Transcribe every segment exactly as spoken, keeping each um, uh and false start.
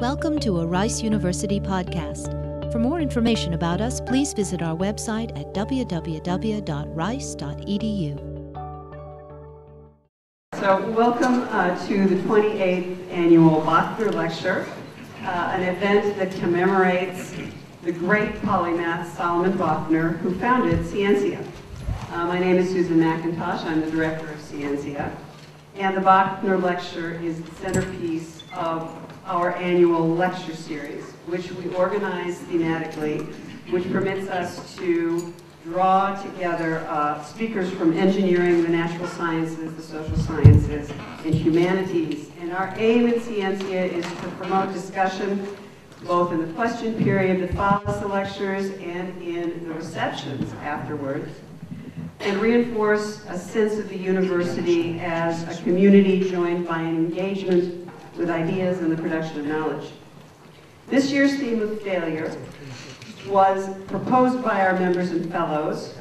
Welcome to a Rice University podcast. For more information about us, please visit our website at w w w dot rice dot e d u. So welcome uh, to the twenty-eighth Annual Bochner Lecture, uh, an event that commemorates the great polymath Solomon Bochner, who founded Ciencia. Uh, my name is Susan McIntosh. I'm the director of Ciencia. And the Bochner Lecture is the centerpiece of our annual lecture series, which we organize thematically, which permits us to draw together uh, speakers from engineering, the natural sciences, the social sciences, and humanities. And our aim at Ciencia is to promote discussion both in the question period that follows the lectures and in the receptions afterwards, and reinforce a sense of the university as a community joined by an engagement with ideas and the production of knowledge. This year's theme of failure was proposed by our members and fellows,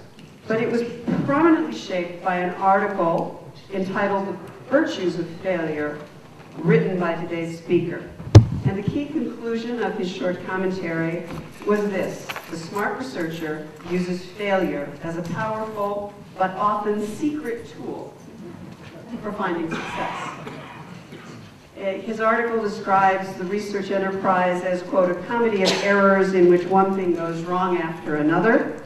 but it was prominently shaped by an article entitled The Virtues of Failure, written by today's speaker. And the key conclusion of his short commentary was this: the smart researcher uses failure as a powerful but often secret tool for finding success. His article describes the research enterprise as, quote, a comedy of errors in which one thing goes wrong after another.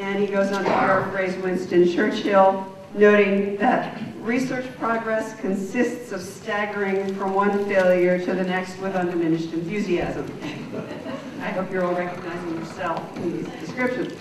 And he goes on to paraphrase Winston Churchill, noting that research progress consists of staggering from one failure to the next with undiminished enthusiasm. I hope you're all recognizing yourself in these descriptions.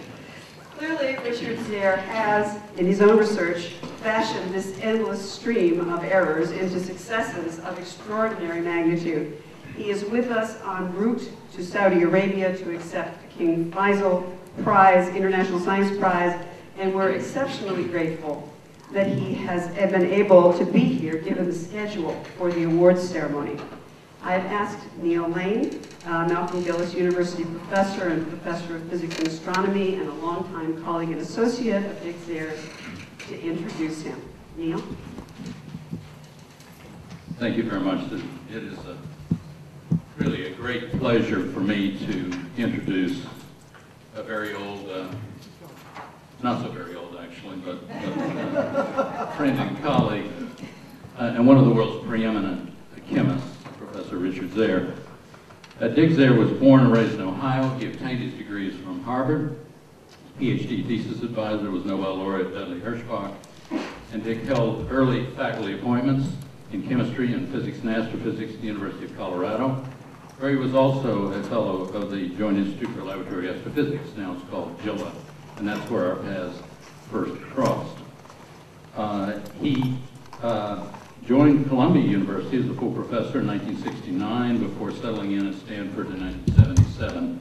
Clearly, Richard Zare has, in his own research, fashioned this endless stream of errors into successes of extraordinary magnitude. He is with us en route to Saudi Arabia to accept the King Faisal Prize, International Science Prize, and we're exceptionally grateful that he has been able to be here given the schedule for the awards ceremony. I've asked Neil Lane, uh, Malcolm Gillis University professor and professor of physics and astronomy and a longtime colleague and associate of Dick Zare's, to introduce him. Neil? Thank you very much. It is a, really a great pleasure for me to introduce a very old, uh, not so very old actually, but, but uh, friend and colleague, uh, and one of the world's preeminent chemists, Professor Richard Zare. Uh, Dick Zare was born and raised in Ohio. He obtained his degrees from Harvard. His PhD thesis advisor was Nobel laureate Dudley Herschbach. And Dick held early faculty appointments in chemistry and physics and astrophysics at the University of Colorado, where he was also a fellow of the Joint Institute for Laboratory Astrophysics, now it's called JILA, and that's where our paths first crossed. Uh, he uh, joined Columbia University as a full professor in nineteen sixty-nine before settling in at Stanford in nineteen seventy-seven.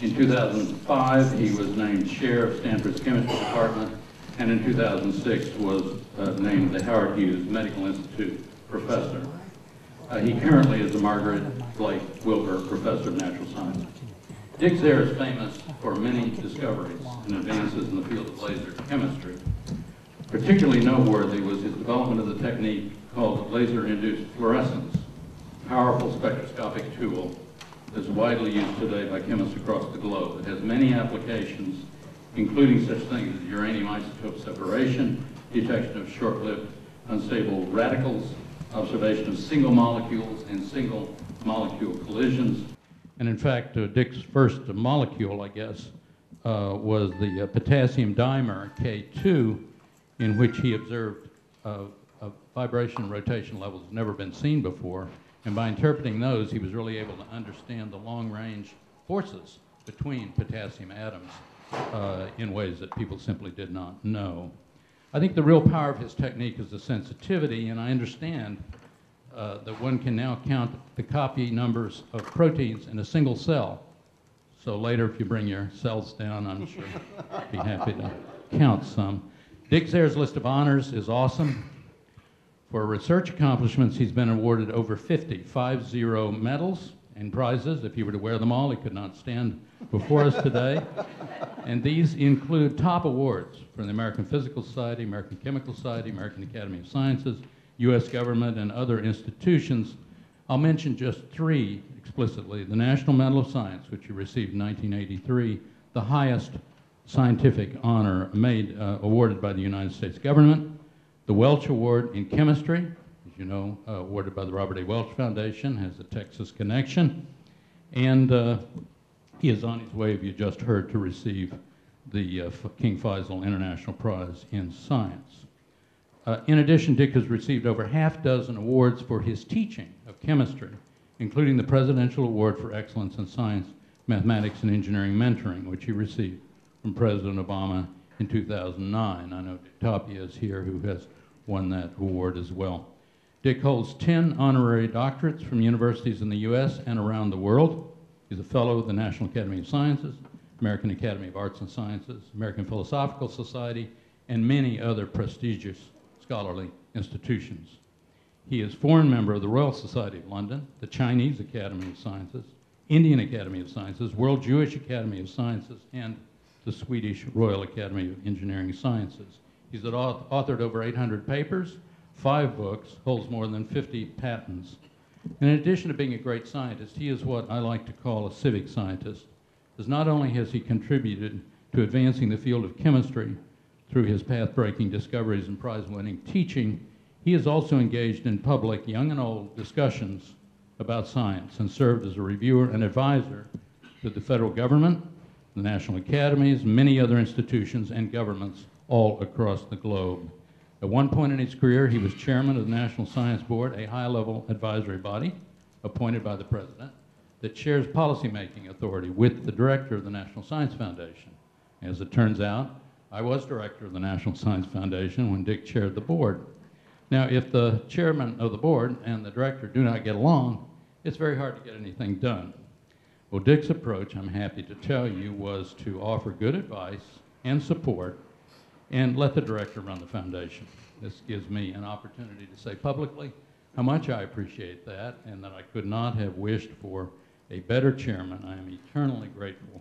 In two thousand five, he was named chair of Stanford's chemistry department, and in two thousand six was uh, named the Howard Hughes Medical Institute professor. Uh, he currently is the Margaret Blake Wilbur Professor of Natural Science. Dick Zare is famous for many discoveries and advances in the field of laser chemistry. Particularly noteworthy was his development of the technique called laser-induced fluorescence, a powerful spectroscopic tool that's widely used today by chemists across the globe. It has many applications, including such things as uranium isotope separation, detection of short-lived unstable radicals, observation of single molecules and single molecule collisions. And in fact, uh, Dick's first molecule, I guess, uh, was the uh, potassium dimer, K two, in which he observed uh, Uh, vibration and rotation levels have never been seen before, and by interpreting those, he was really able to understand the long-range forces between potassium atoms uh, in ways that people simply did not know. I think the real power of his technique is the sensitivity, and I understand uh, that one can now count the copy numbers of proteins in a single cell. So later, if you bring your cells down, I'm sure I'd be happy to count some. Dick Zare's list of honors is awesome. For research accomplishments, he's been awarded over fifty, five zero medals and prizes. If he were to wear them all, he could not stand before us today. And these include top awards from the American Physical Society, American Chemical Society, American Academy of Sciences, U S government, and other institutions. I'll mention just three explicitly the National Medal of Science, which he received in nineteen eighty-three, the highest scientific honor made, uh, awarded by the United States government, the Welch Award in chemistry, as you know, uh, awarded by the Robert A. Welch Foundation, has a Texas connection, and uh, he is on his way, if you just heard, to receive the uh, King Faisal International Prize in Science. Uh, in addition, Dick has received over half dozen awards for his teaching of chemistry, including the Presidential Award for Excellence in Science, Mathematics, and Engineering Mentoring, which he received from President Obama in two thousand nine. I know Dick Tapia is here, who has won that award as well. Dick holds ten honorary doctorates from universities in the U S and around the world. He's a fellow of the National Academy of Sciences, American Academy of Arts and Sciences, American Philosophical Society, and many other prestigious scholarly institutions. He is foreign member of the Royal Society of London, the Chinese Academy of Sciences, Indian Academy of Sciences, World Jewish Academy of Sciences, and the Swedish Royal Academy of Engineering Sciences. He's authored over eight hundred papers, five books, holds more than fifty patents. And in addition to being a great scientist, he is what I like to call a civic scientist, as not only has he contributed to advancing the field of chemistry through his path-breaking discoveries and prize-winning teaching, he is also engaged in public, young and old, discussions about science and served as a reviewer and advisor to the federal government, the national academies, many other institutions and governments all across the globe. At one point in his career, he was chairman of the National Science Board, a high-level advisory body appointed by the president that shares policymaking authority with the director of the National Science Foundation. As it turns out, I was director of the National Science Foundation when Dick chaired the board. Now, if the chairman of the board and the director do not get along, it's very hard to get anything done. Well, Dick's approach, I'm happy to tell you, was to offer good advice and support and let the director run the foundation. This gives me an opportunity to say publicly how much I appreciate that and that I could not have wished for a better chairman. I am eternally grateful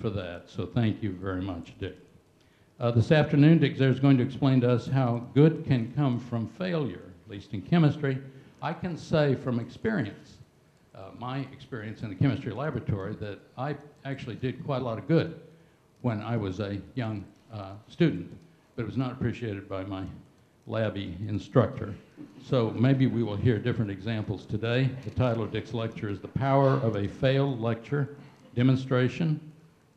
for that, so thank you very much, Dick. Uh, this afternoon, Dick Zare is going to explain to us how good can come from failure, at least in chemistry. I can say from experience, Uh, my experience in the chemistry laboratory, that I actually did quite a lot of good when I was a young uh, student, but it was not appreciated by my labby instructor. So maybe we will hear different examples today. The title of Dick's lecture is The Power of a Failed Lecture Demonstration,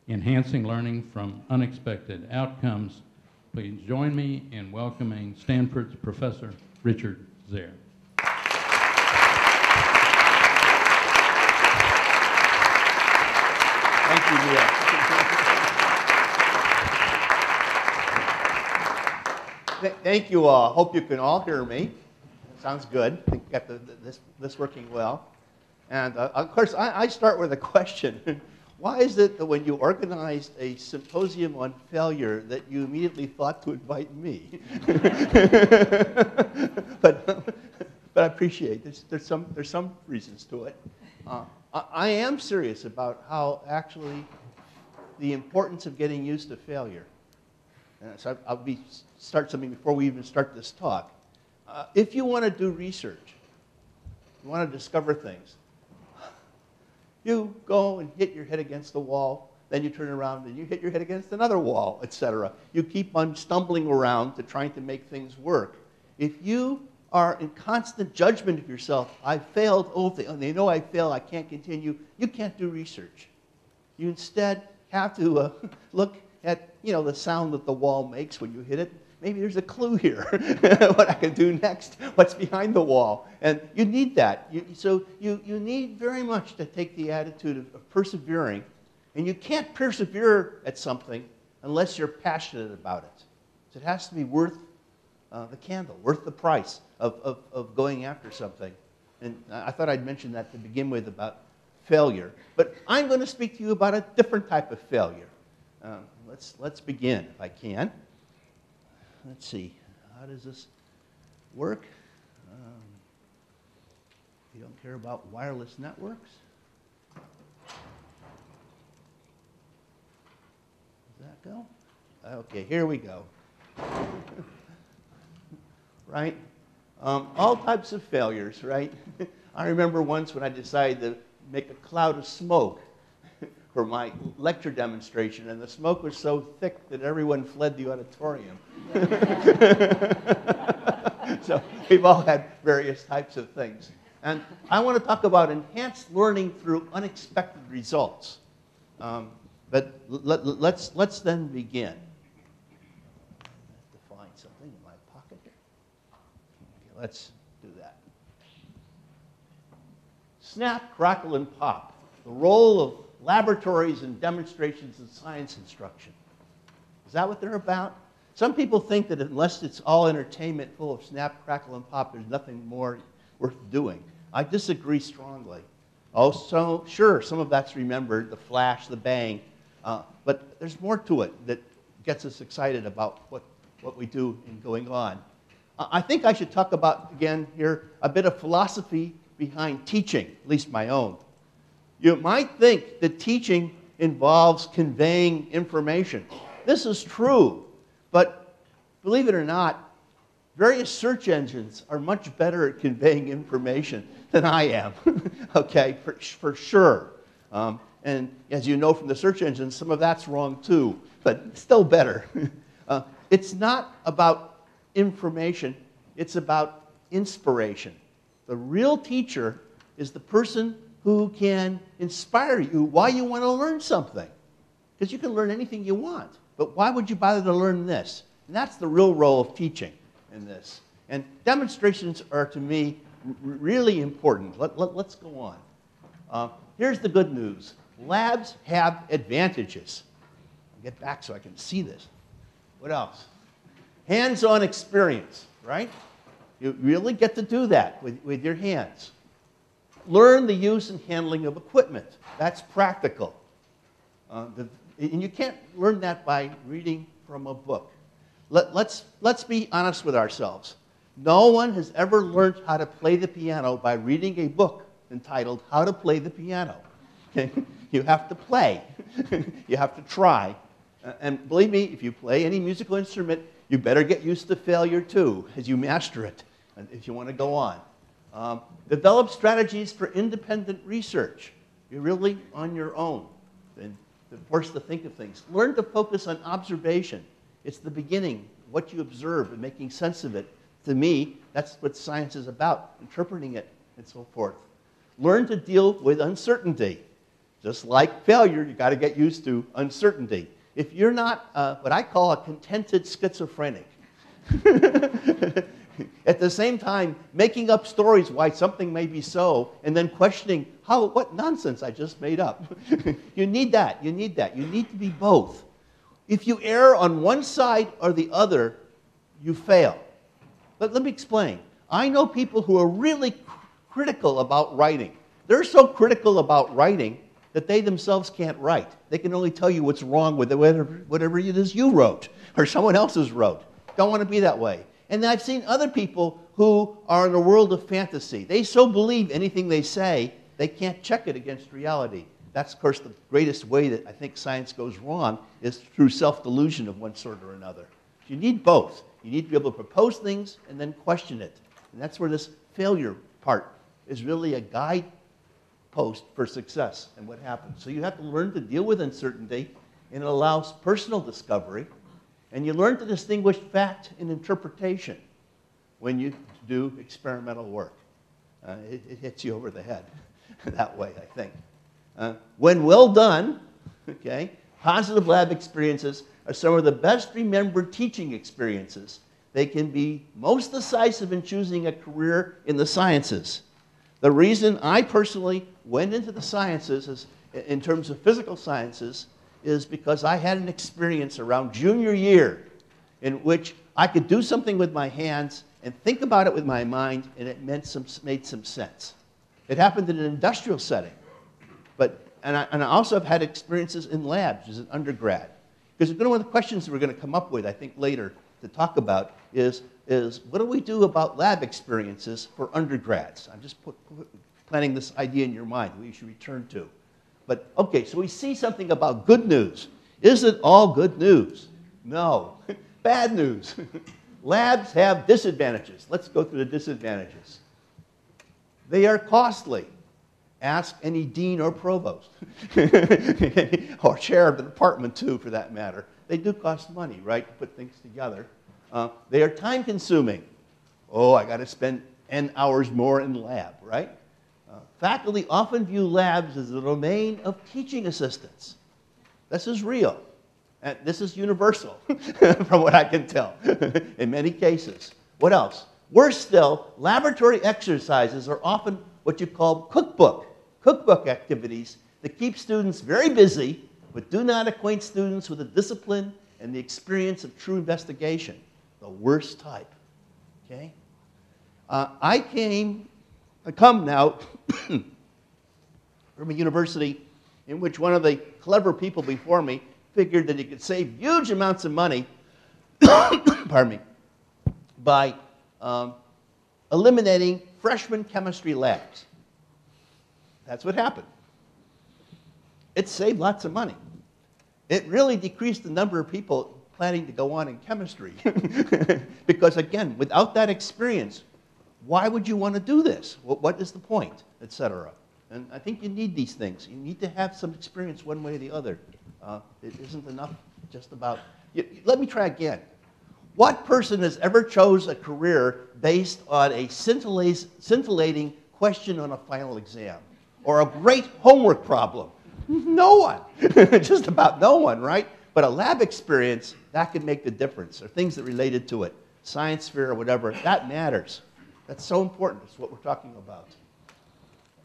Enhancing Learning from Unexpected Outcomes. Please join me in welcoming Stanford's Professor Richard Zare. Thank you, Neil. Thank you all. Hope you can all hear me. Sounds good. I think got the, the, this, this working well. And uh, of course, I, I start with a question. Why is it that when you organized a symposium on failure that you immediately thought to invite me? but, but I appreciate it. There's some, there's some reasons to it. Uh, I am serious about how actually the importance of getting used to failure. And so I'll be, start something before we even start this talk. Uh, if you want to do research, you want to discover things, you go and hit your head against the wall, then you turn around and you hit your head against another wall, et cetera. You keep on stumbling around to trying to make things work. If you are in constant judgment of yourself. I failed, oh, they, they know I failed, I can't continue. You can't do research. You instead have to uh, look at, you know, the sound that the wall makes when you hit it. Maybe there's a clue here, what I can do next, what's behind the wall. And you need that. You, so you, you need very much to take the attitude of, of persevering. And you can't persevere at something unless you're passionate about it. So it has to be worth Uh, the candle, worth the price of, of, of going after something. And I thought I'd mention that to begin with about failure. But I'm going to speak to you about a different type of failure. Um, let's, let's begin, if I can. Let's see. How does this work? Um, you don't care about wireless networks? Does that go? Okay, here we go. Right? Um, all types of failures, right? I remember once when I decided to make a cloud of smoke for my lecture demonstration, and the smoke was so thick that everyone fled the auditorium. So we've all had various types of things. And I want to talk about enhanced learning through unexpected results. Um, but let, let's, let's then begin. I have to find something in my pocket here. Okay, let's do that. Snap, crackle, and pop. The role of laboratories and demonstrations in science instruction. Is that what they're about? Some people think that unless it's all entertainment full of snap, crackle, and pop, there's nothing more worth doing. I disagree strongly. Also, sure, some of that's remembered, the flash, the bang, uh, but there's more to it that gets us excited about what, what we do and going on. Uh, I think I should talk about, again here, a bit of philosophy behind teaching, at least my own. You might think that teaching involves conveying information. This is true, but believe it or not, various search engines are much better at conveying information than I am, okay, for, for sure. Um, and as you know from the search engines, some of that's wrong too, but still better. uh, it's not about information, it's about inspiration. The real teacher is the person who can inspire you why you want to learn something. Because you can learn anything you want, but why would you bother to learn this? And that's the real role of teaching in this. And demonstrations are, to me, really important. Let, let, let's go on. Uh, here's the good news. Labs have advantages. I'll get back so I can see this. What else? Hands-on experience, right? You really get to do that with, with your hands. Learn the use and handling of equipment. That's practical. Uh, the, and you can't learn that by reading from a book. Let, let's, let's be honest with ourselves. No one has ever learned how to play the piano by reading a book entitled How to Play the Piano. You have to play. You have to try. Uh, and believe me, if you play any musical instrument, you better get used to failure too as you master it, if you want to go on. Um, develop strategies for independent research. You're really on your own and forced to think of things. Learn to focus on observation. It's the beginning, what you observe and making sense of it. To me, that's what science is about, interpreting it and so forth. Learn to deal with uncertainty. Just like failure, you've got to get used to uncertainty. If you're not uh, what I call a contented schizophrenic, at the same time, making up stories why something may be so, and then questioning how, what nonsense I just made up. You need that. You need that. You need to be both. If you err on one side or the other, you fail. But let me explain. I know people who are really cr- critical about writing. They're so critical about writing that they themselves can't write. They can only tell you what's wrong with whatever, whatever it is you wrote or someone else's wrote. Don't want to be that way. And I've seen other people who are in a world of fantasy. They so believe anything they say, they can't check it against reality. That's, of course, the greatest way that I think science goes wrong is through self-delusion of one sort or another. You need both. You need to be able to propose things and then question it. And that's where this failure part is really a guidepost for success and what happens. So you have to learn to deal with uncertainty, and it allows personal discovery. And you learn to distinguish fact and interpretation when you do experimental work. Uh, it, it hits you over the head that way, I think. Uh, when well done, okay, positive lab experiences are some of the best remembered teaching experiences. They can be most decisive in choosing a career in the sciences. The reason I personally went into the sciences is, in terms of physical sciences, is because I had an experience around junior year in which I could do something with my hands and think about it with my mind, and it meant some, made some sense. It happened in an industrial setting. But, and, I, and I also have had experiences in labs as an undergrad. Because one of the questions that we're going to come up with, I think, later to talk about is, is what do we do about lab experiences for undergrads? I'm just put, put, planting this idea in your mind that we should return to. But, okay, so we see something about good news. Is it all good news? No. Bad news. Labs have disadvantages. Let's go through the disadvantages. They are costly. Ask any dean or provost, or chair of the department too, for that matter. They do cost money, right, to put things together. Uh, they are time consuming. Oh, I got to spend ten hours more in lab, right? Uh, faculty often view labs as the domain of teaching assistants. This is real. And this is universal, from what I can tell, in many cases. What else? Worse still, laboratory exercises are often what you call cookbook. Cookbook activities that keep students very busy, but do not acquaint students with the discipline and the experience of true investigation. The worst type, okay? Uh, I came, I come now from a university in which one of the clever people before me figured that he could save huge amounts of money, pardon me, by um, eliminating freshman chemistry labs. That's what happened. It saved lots of money. It really decreased the number of people planning to go on in chemistry. Because again, without that experience, why would you want to do this? What, what is the point, et cetera? And I think you need these things. You need to have some experience one way or the other. Uh, it isn't enough just about, you, let me try again. What person has ever chose a career based on a scintillating question on a final exam or a great homework problem? No one, just about no one, right? But a lab experience, that can make the difference, or things that related to it, science fair or whatever, that matters. That's so important, it's what we're talking about.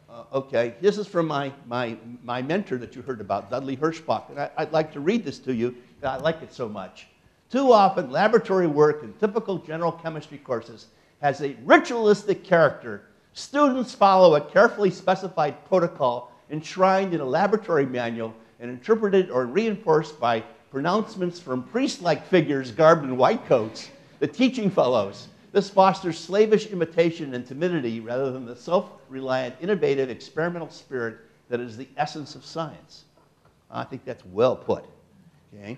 Uh, okay, this is from my, my, my mentor that you heard about, Dudley Herschbach, and I, I'd like to read this to you, I like it so much. Too often, laboratory work in typical general chemistry courses has a ritualistic character. Students follow a carefully specified protocol enshrined in a laboratory manual and interpreted or reinforced by pronouncements from priest-like figures garbed in white coats, the teaching fellows. This fosters slavish imitation and timidity rather than the self-reliant, innovative, experimental spirit that is the essence of science. I think that's well put. Okay?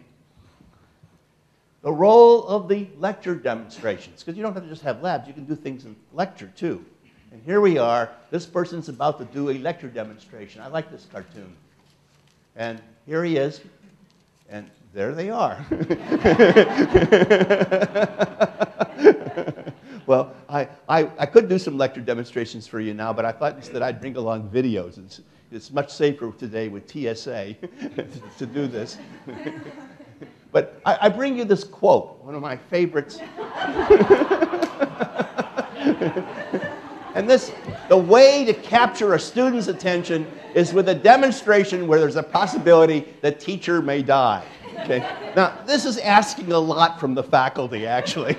The role of the lecture demonstrations, because you don't have to just have labs, you can do things in lecture too. And here we are, this person's about to do a lecture demonstration. I like this cartoon. And here he is, and there they are. Well, I, I, I could do some lecture demonstrations for you now, but I thought instead I'd bring along videos. It's, it's much safer today with T S A to, to do this. But I, I bring you this quote, one of my favorites. And this, the way to capture a student's attention is with a demonstration where there's a possibility the teacher may die. Okay? Now, this is asking a lot from the faculty, actually.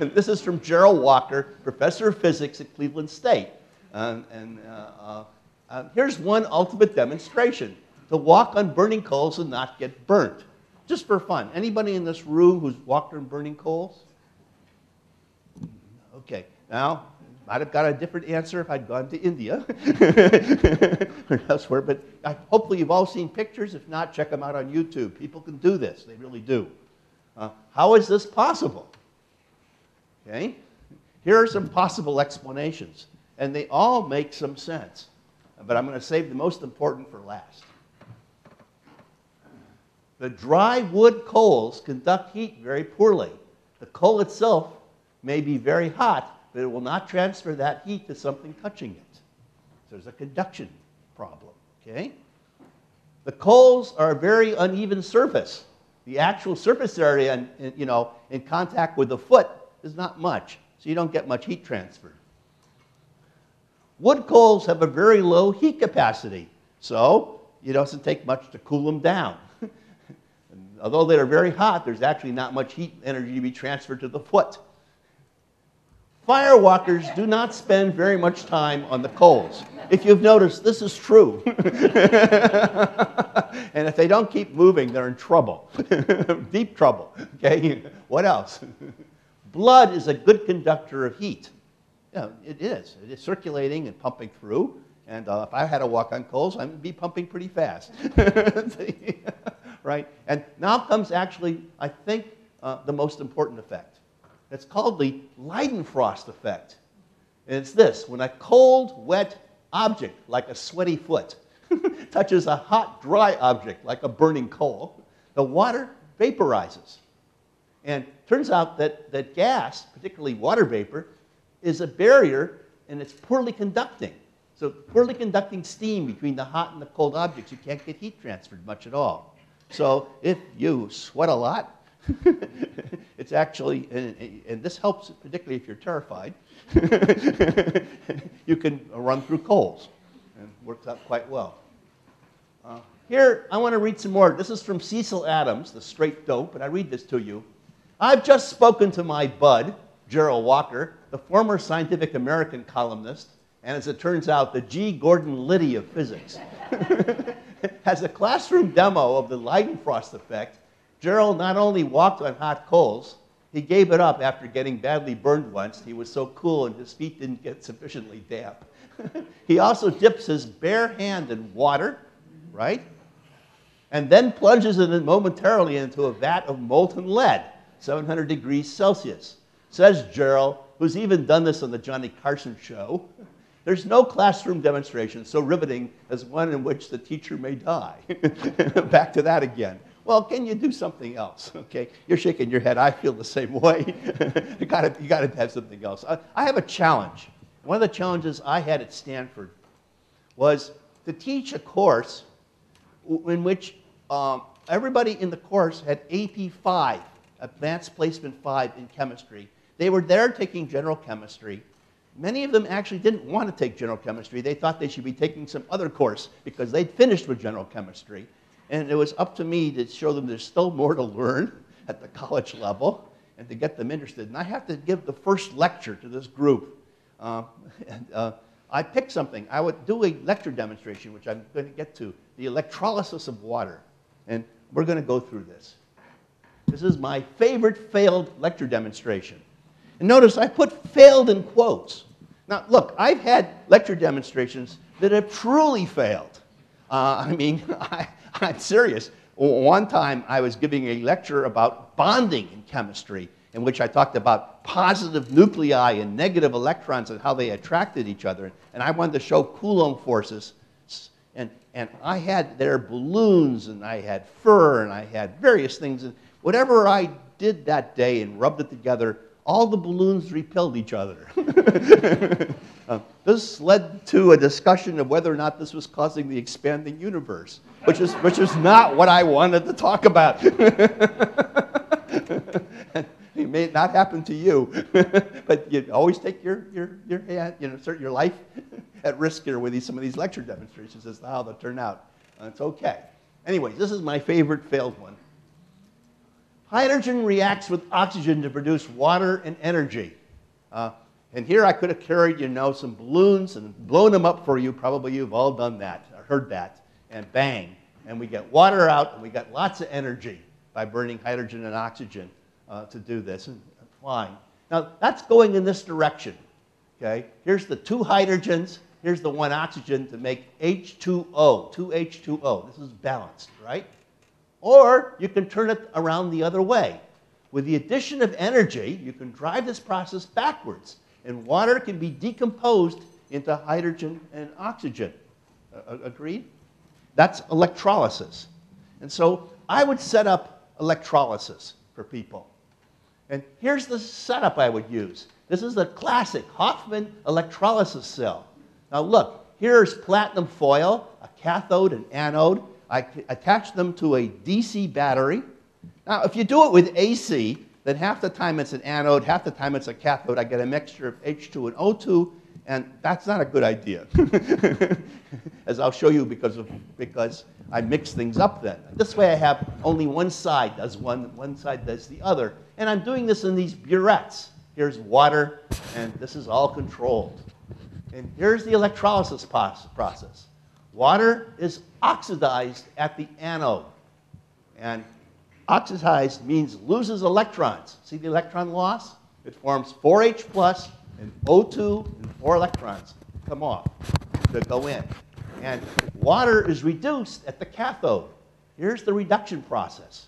And this is from Gerald Walker, professor of physics at Cleveland State. Um, and uh, uh, here's one ultimate demonstration. To walk on burning coals and not get burnt. Just for fun. Anybody in this room who's walked on burning coals? Okay, now, I'd have got a different answer if I'd gone to India or elsewhere, but I, hopefully you've all seen pictures. If not, check them out on YouTube. People can do this, they really do. Uh, how is this possible? Okay, here are some possible explanations, and they all make some sense, but I'm going to save the most important for last. The dry wood coals conduct heat very poorly. The coal itself may be very hot, but it will not transfer that heat to something touching it. So there's a conduction problem, okay? The coals are a very uneven surface. The actual surface area in, in, you know, in contact with the foot is not much, so you don't get much heat transfer. Wood coals have a very low heat capacity, so it doesn't take much to cool them down. Although they are very hot, there's actually not much heat energy to be transferred to the foot. Firewalkers do not spend very much time on the coals. If you've noticed, this is true. And if they don't keep moving, they're in trouble. Deep trouble, okay? What else? Blood is a good conductor of heat. Yeah, it is. It is circulating and pumping through. And uh, if I had to walk on coals, I'd be pumping pretty fast. Right? And now comes actually, I think, uh, the most important effect. It's called the Leidenfrost effect. It's this: when a cold, wet object, like a sweaty foot, touches a hot, dry object, like a burning coal, the water vaporizes. And it turns out that, that gas, particularly water vapor, is a barrier, and it's poorly conducting. So poorly conducting steam between the hot and the cold objects, you can't get heat transferred much at all. So if you sweat a lot, it's actually, and, and this helps particularly if you're terrified, you can run through coals. And it works out quite well. Uh, here, I want to read some more. This is from Cecil Adams, the straight dope, and I read this to you. I've just spoken to my bud, Gerald Walker, the former Scientific American columnist, and as it turns out, the G. Gordon Liddy of physics. As a classroom demo of the Leidenfrost effect, Gerald not only walked on hot coals, he gave it up after getting badly burned once. He was so cool and his feet didn't get sufficiently damp. He also dips his bare hand in water, right? And then plunges it momentarily into a vat of molten lead, seven hundred degrees Celsius. Says Gerald, who's even done this on the Johnny Carson show, there's no classroom demonstration so riveting as one in which the teacher may die. Back to that again. Well, can you do something else? Okay, you're shaking your head. I feel the same way. you gotta, you gotta have something else. I, I have a challenge. One of the challenges I had at Stanford was to teach a course in which um, everybody in the course had A P five, Advanced Placement five in chemistry. They were there taking general chemistry. Many of them actually didn't want to take general chemistry. They thought they should be taking some other course because they'd finished with general chemistry. And it was up to me to show them there's still more to learn at the college level and to get them interested. And I have to give the first lecture to this group. Uh, and, uh, I picked something. I would do a lecture demonstration, which I'm going to get to, the electrolysis of water. And we're going to go through this. This is my favorite failed lecture demonstration. And notice I put failed in quotes. Now, look, I've had lecture demonstrations that have truly failed. Uh, I mean, I, I'm serious. One time I was giving a lecture about bonding in chemistry, in which I talked about positive nuclei and negative electrons and how they attracted each other. And I wanted to show Coulomb forces. And, and I had their balloons, and I had fur, and I had various things. And whatever I did that day and rubbed it together, all the balloons repelled each other. uh, this led to a discussion of whether or not this was causing the expanding universe, which is, which is not what I wanted to talk about. It may not happen to you, but you always take your, your, your hand, you know, insert your life at risk here with these, some of these lecture demonstrations as to how they'll turn out. Uh, it's okay. Anyways, this is my favorite failed one. Hydrogen reacts with oxygen to produce water and energy. Uh, and here I could have carried, you know, some balloons and blown them up for you. Probably you've all done that, or heard that, and bang. And we get water out, and we got lots of energy by burning hydrogen and oxygen uh, to do this, and flying. Now, that's going in this direction, okay? Here's the two hydrogens. Here's the one oxygen to make H two O, two H two O. This is balanced, right? Or you can turn it around the other way. With the addition of energy, you can drive this process backwards, and water can be decomposed into hydrogen and oxygen. Uh, agreed? That's electrolysis. And so I would set up electrolysis for people. And here's the setup I would use. This is the classic Hoffman electrolysis cell. Now look, here's platinum foil, a cathode and anode. I attach them to a D C battery. Now, if you do it with A C, then half the time it's an anode, half the time it's a cathode. I get a mixture of H two and O two, and that's not a good idea, as I'll show you because, of, because I mix things up then. This way I have only one side does one, one side does the other. And I'm doing this in these burettes. Here's water, and this is all controlled. And here's the electrolysis process. Water is oxidized at the anode. And oxidized means loses electrons. See the electron loss? It forms four H plus and O two and four electrons come off to go in. And water is reduced at the cathode. Here's the reduction process.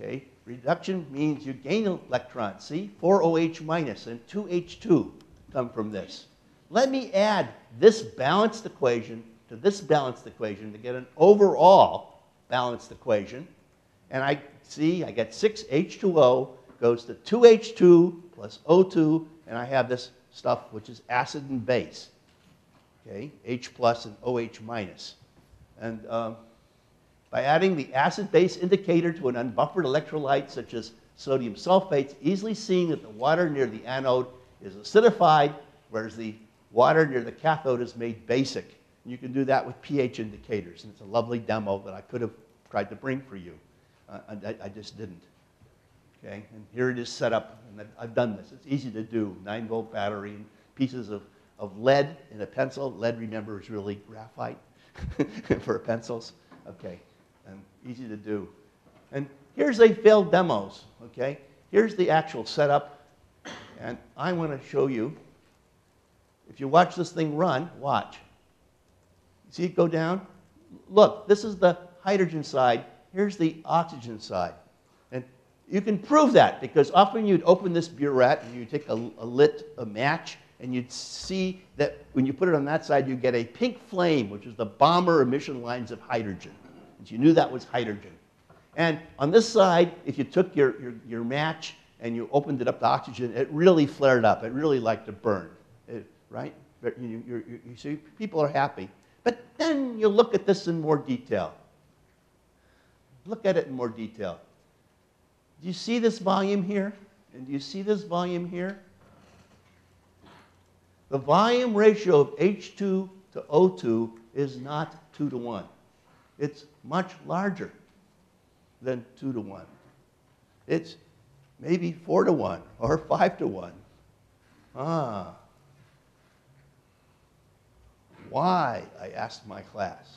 Okay, reduction means you gain electrons. See, four O H minus and two H two. come from this. Let me add this balanced equation to this balanced equation to get an overall balanced equation. And I see I get six H two O goes to two H two plus O two, and I have this stuff which is acid and base. Okay, H plus and OH minus. And um, by adding the acid-base indicator to an unbuffered electrolyte such as sodium sulfate, it's easily seen that the water near the anode is acidified, whereas the water near the cathode is made basic. You can do that with pH indicators, and it's a lovely demo that I could have tried to bring for you. Uh, I, I just didn't. Okay, and here it is set up, and I've, I've done this. It's easy to do, nine volt battery and pieces of of lead in a pencil. Lead, remember, is really graphite for pencils. Okay, and easy to do. And here's a failed demos, okay? Here's the actual setup, and I want to show you, if you watch this thing run, watch. See it go down? Look, this is the hydrogen side. Here's the oxygen side. And you can prove that, because often you'd open this burette, and you take a, a lit, a match, and you'd see that when you put it on that side, you get a pink flame, which is the bomber emission lines of hydrogen. And you knew that was hydrogen. And on this side, if you took your, your, your match and you opened it up to oxygen, it really flared up. It really liked to burn, it, right? You, you, you, you see, people are happy. But then you look at this in more detail. Look at it in more detail. Do you see this volume here? And do you see this volume here? The volume ratio of H two to O two is not two to one. It's much larger than two to one. It's maybe four to one or five to one. Ah. Why? I asked my class.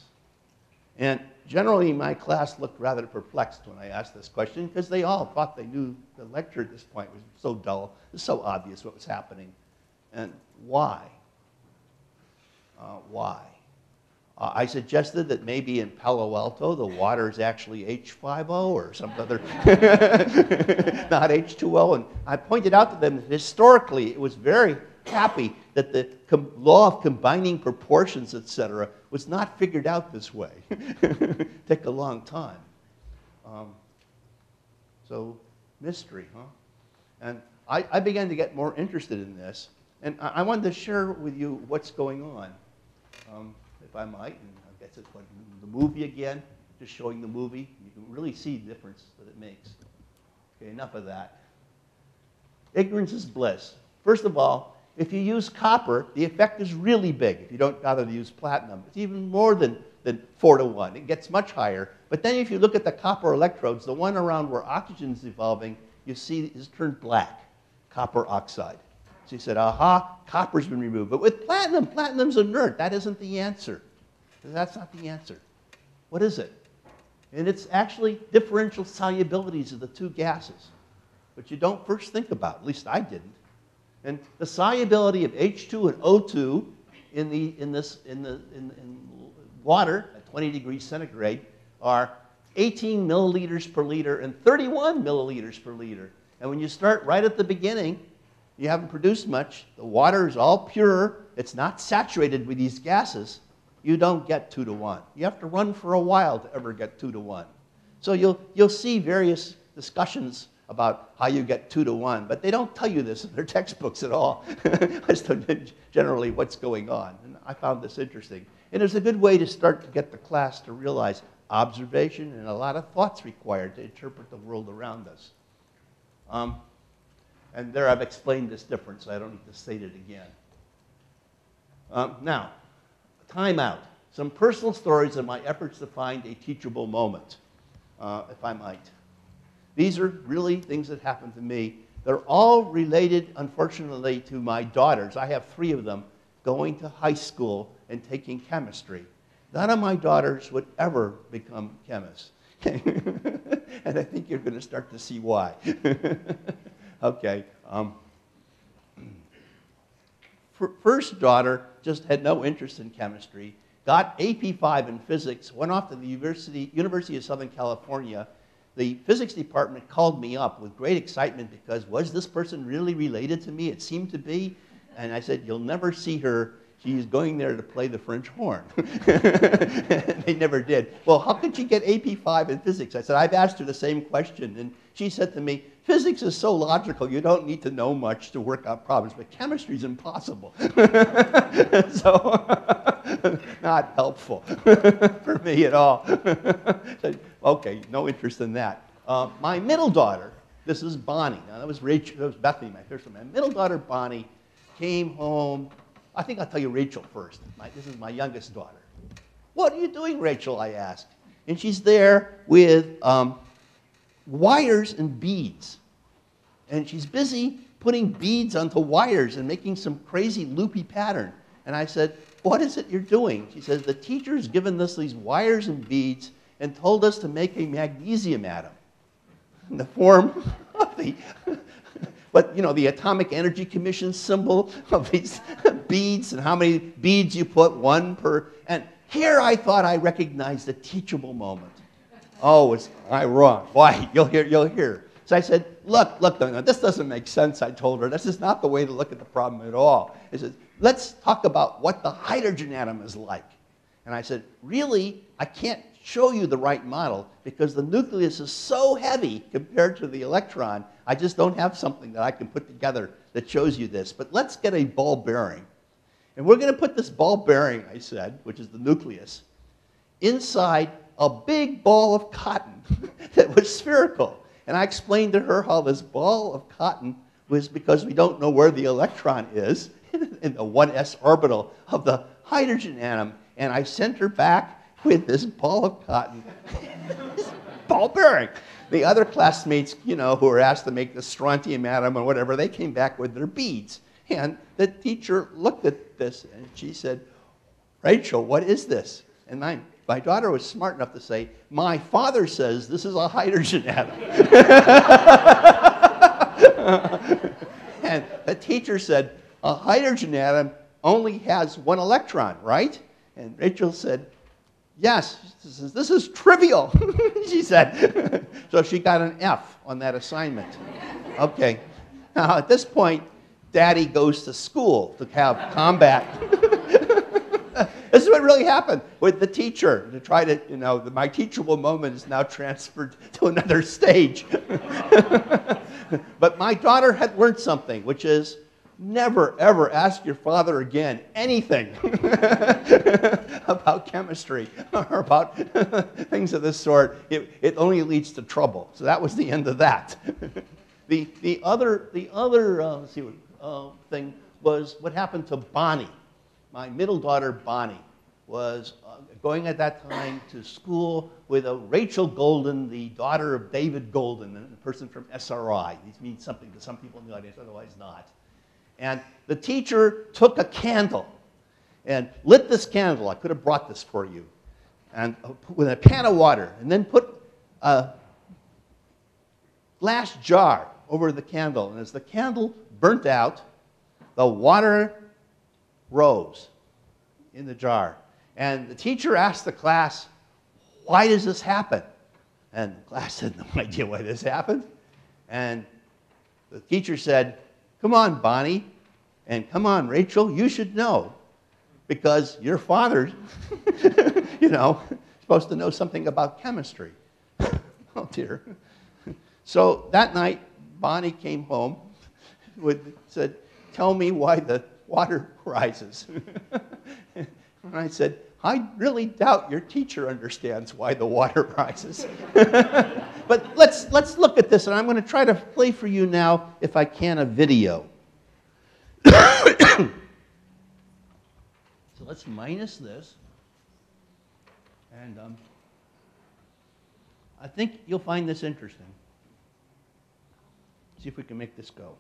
And generally, my class looked rather perplexed when I asked this question, because they all thought they knew the lecture at this point was so dull, it was so obvious what was happening. And why? Uh, why? Uh, I suggested that maybe in Palo Alto, the water is actually H five O or some other, not H two O. And I pointed out to them that historically, it was very happy that the law of combining proportions, et cetera, was not figured out this way. Took a long time. Um, so mystery, huh? And I, I began to get more interested in this. And I wanted to share with you what's going on, um, if I might. And I guess it's like the movie again, just showing the movie. You can really see the difference that it makes. Okay, enough of that. Ignorance is bliss. First of all, if you use copper, the effect is really big. If you don't bother to use platinum, it's even more than, than four to one. It gets much higher. But then if you look at the copper electrodes, the one around where oxygen is evolving, you see it's turned black, copper oxide. So he said, aha, copper's been removed. But with platinum, platinum's inert. That isn't the answer. That's not the answer. What is it? And it's actually differential solubilities of the two gases, which you don't first think about. At least I didn't. And the solubility of H two and O two in, the, in, this, in, the, in, in water at twenty degrees centigrade are eighteen milliliters per liter and thirty-one milliliters per liter. And when you start right at the beginning, you haven't produced much. The water is all pure. It's not saturated with these gases. You don't get two to one. You have to run for a while to ever get two to one. So you'll, you'll see various discussions about how you get two to one, but they don't tell you this in their textbooks at all as to generally what's going on. And I found this interesting. And it's a good way to start to get the class to realize observation and a lot of thought's required to interpret the world around us. Um, And there I've explained this difference. I don't need to state it again. Um, now, time out. Some personal stories of my efforts to find a teachable moment, uh, if I might. These are really things that happened to me. They're all related, unfortunately, to my daughters. I have three of them going to high school and taking chemistry. None of my daughters would ever become chemists. And I think you're going to start to see why. Okay. Um, first daughter just had no interest in chemistry, got A P five in physics, went off to the University, University of Southern California. The physics department called me up with great excitement because was this person really related to me? It seemed to be. And I said, you'll never see her. She's going there to play the French horn. They never did. Well, how could she get A P five in physics? I said, I've asked her the same question. And she said to me, physics is so logical, you don't need to know much to work out problems, but chemistry is impossible. So not helpful for me at all. Said, OK, no interest in that. Uh, my middle daughter, this is Bonnie. Now, that was Rachel. That was Bethany, my first one. My middle daughter, Bonnie, came home. I think I'll tell you Rachel first. My, this is my youngest daughter. What are you doing, Rachel, I asked. And she's there with um, wires and beads. And she's busy putting beads onto wires and making some crazy loopy pattern. And I said, what is it you're doing? She says, the teacher's given us these wires and beads and told us to make a magnesium atom in the form of the, but, you know, the Atomic Energy Commission symbol of these beads and how many beads you put, one per. And here I thought I recognized the teachable moment. Oh, was I wrong? Why? You'll hear, you'll hear. So I said, look, look, no, no, this doesn't make sense, I told her. This is not the way to look at the problem at all. I said, let's talk about what the hydrogen atom is like. And I said, really, I can't show you the right model because the nucleus is so heavy compared to the electron. I just don't have something that I can put together that shows you this. But let's get a ball bearing. And we're going to put this ball bearing, I said, which is the nucleus, inside a big ball of cotton that was spherical. And I explained to her how this ball of cotton was because we don't know where the electron is in the one s orbital of the hydrogen atom. And I sent her back with this ball of cotton, this ball bearing. The other classmates, you know, who were asked to make the strontium atom or whatever, they came back with their beads. And the teacher looked at this and she said, Rachel, what is this? And my, my daughter was smart enough to say, my father says this is a hydrogen atom. And the teacher said, a hydrogen atom only has one electron, right? And Rachel said, yes, this is trivial, she said. So she got an F on that assignment. OK. Now, at this point, Daddy goes to school to have combat. This is what really happened with the teacher. To try to, you know, my teachable moment is now transferred to another stage. But my daughter had learned something, which is, never, ever ask your father again anything about chemistry or about things of this sort. It, it only leads to trouble. So that was the end of that. the, the other, the other uh, let's see what, uh, thing was what happened to Bonnie. My middle daughter, Bonnie, was uh, going at that time to school with a Rachel Golden, the daughter of David Golden, a person from S R I. These mean something to some people in the audience, otherwise not. And the teacher took a candle and lit this candle. I could have brought this for you. And uh, with a pan of water, and then put a glass jar over the candle. And as the candle burnt out, the water rose in the jar. And the teacher asked the class, why does this happen? And the class had no idea why this happened. And the teacher said, come on, Bonnie, and come on, Rachel, you should know, because your father's, you know, supposed to know something about chemistry. Oh, dear. So that night, Bonnie came home and said, tell me why the water rises. And I said, I really doubt your teacher understands why the water rises. But let's, let's look at this, and I'm going to try to play for you now, if I can, a video. So let's minus this. And um, I think you'll find this interesting. See if we can make this go.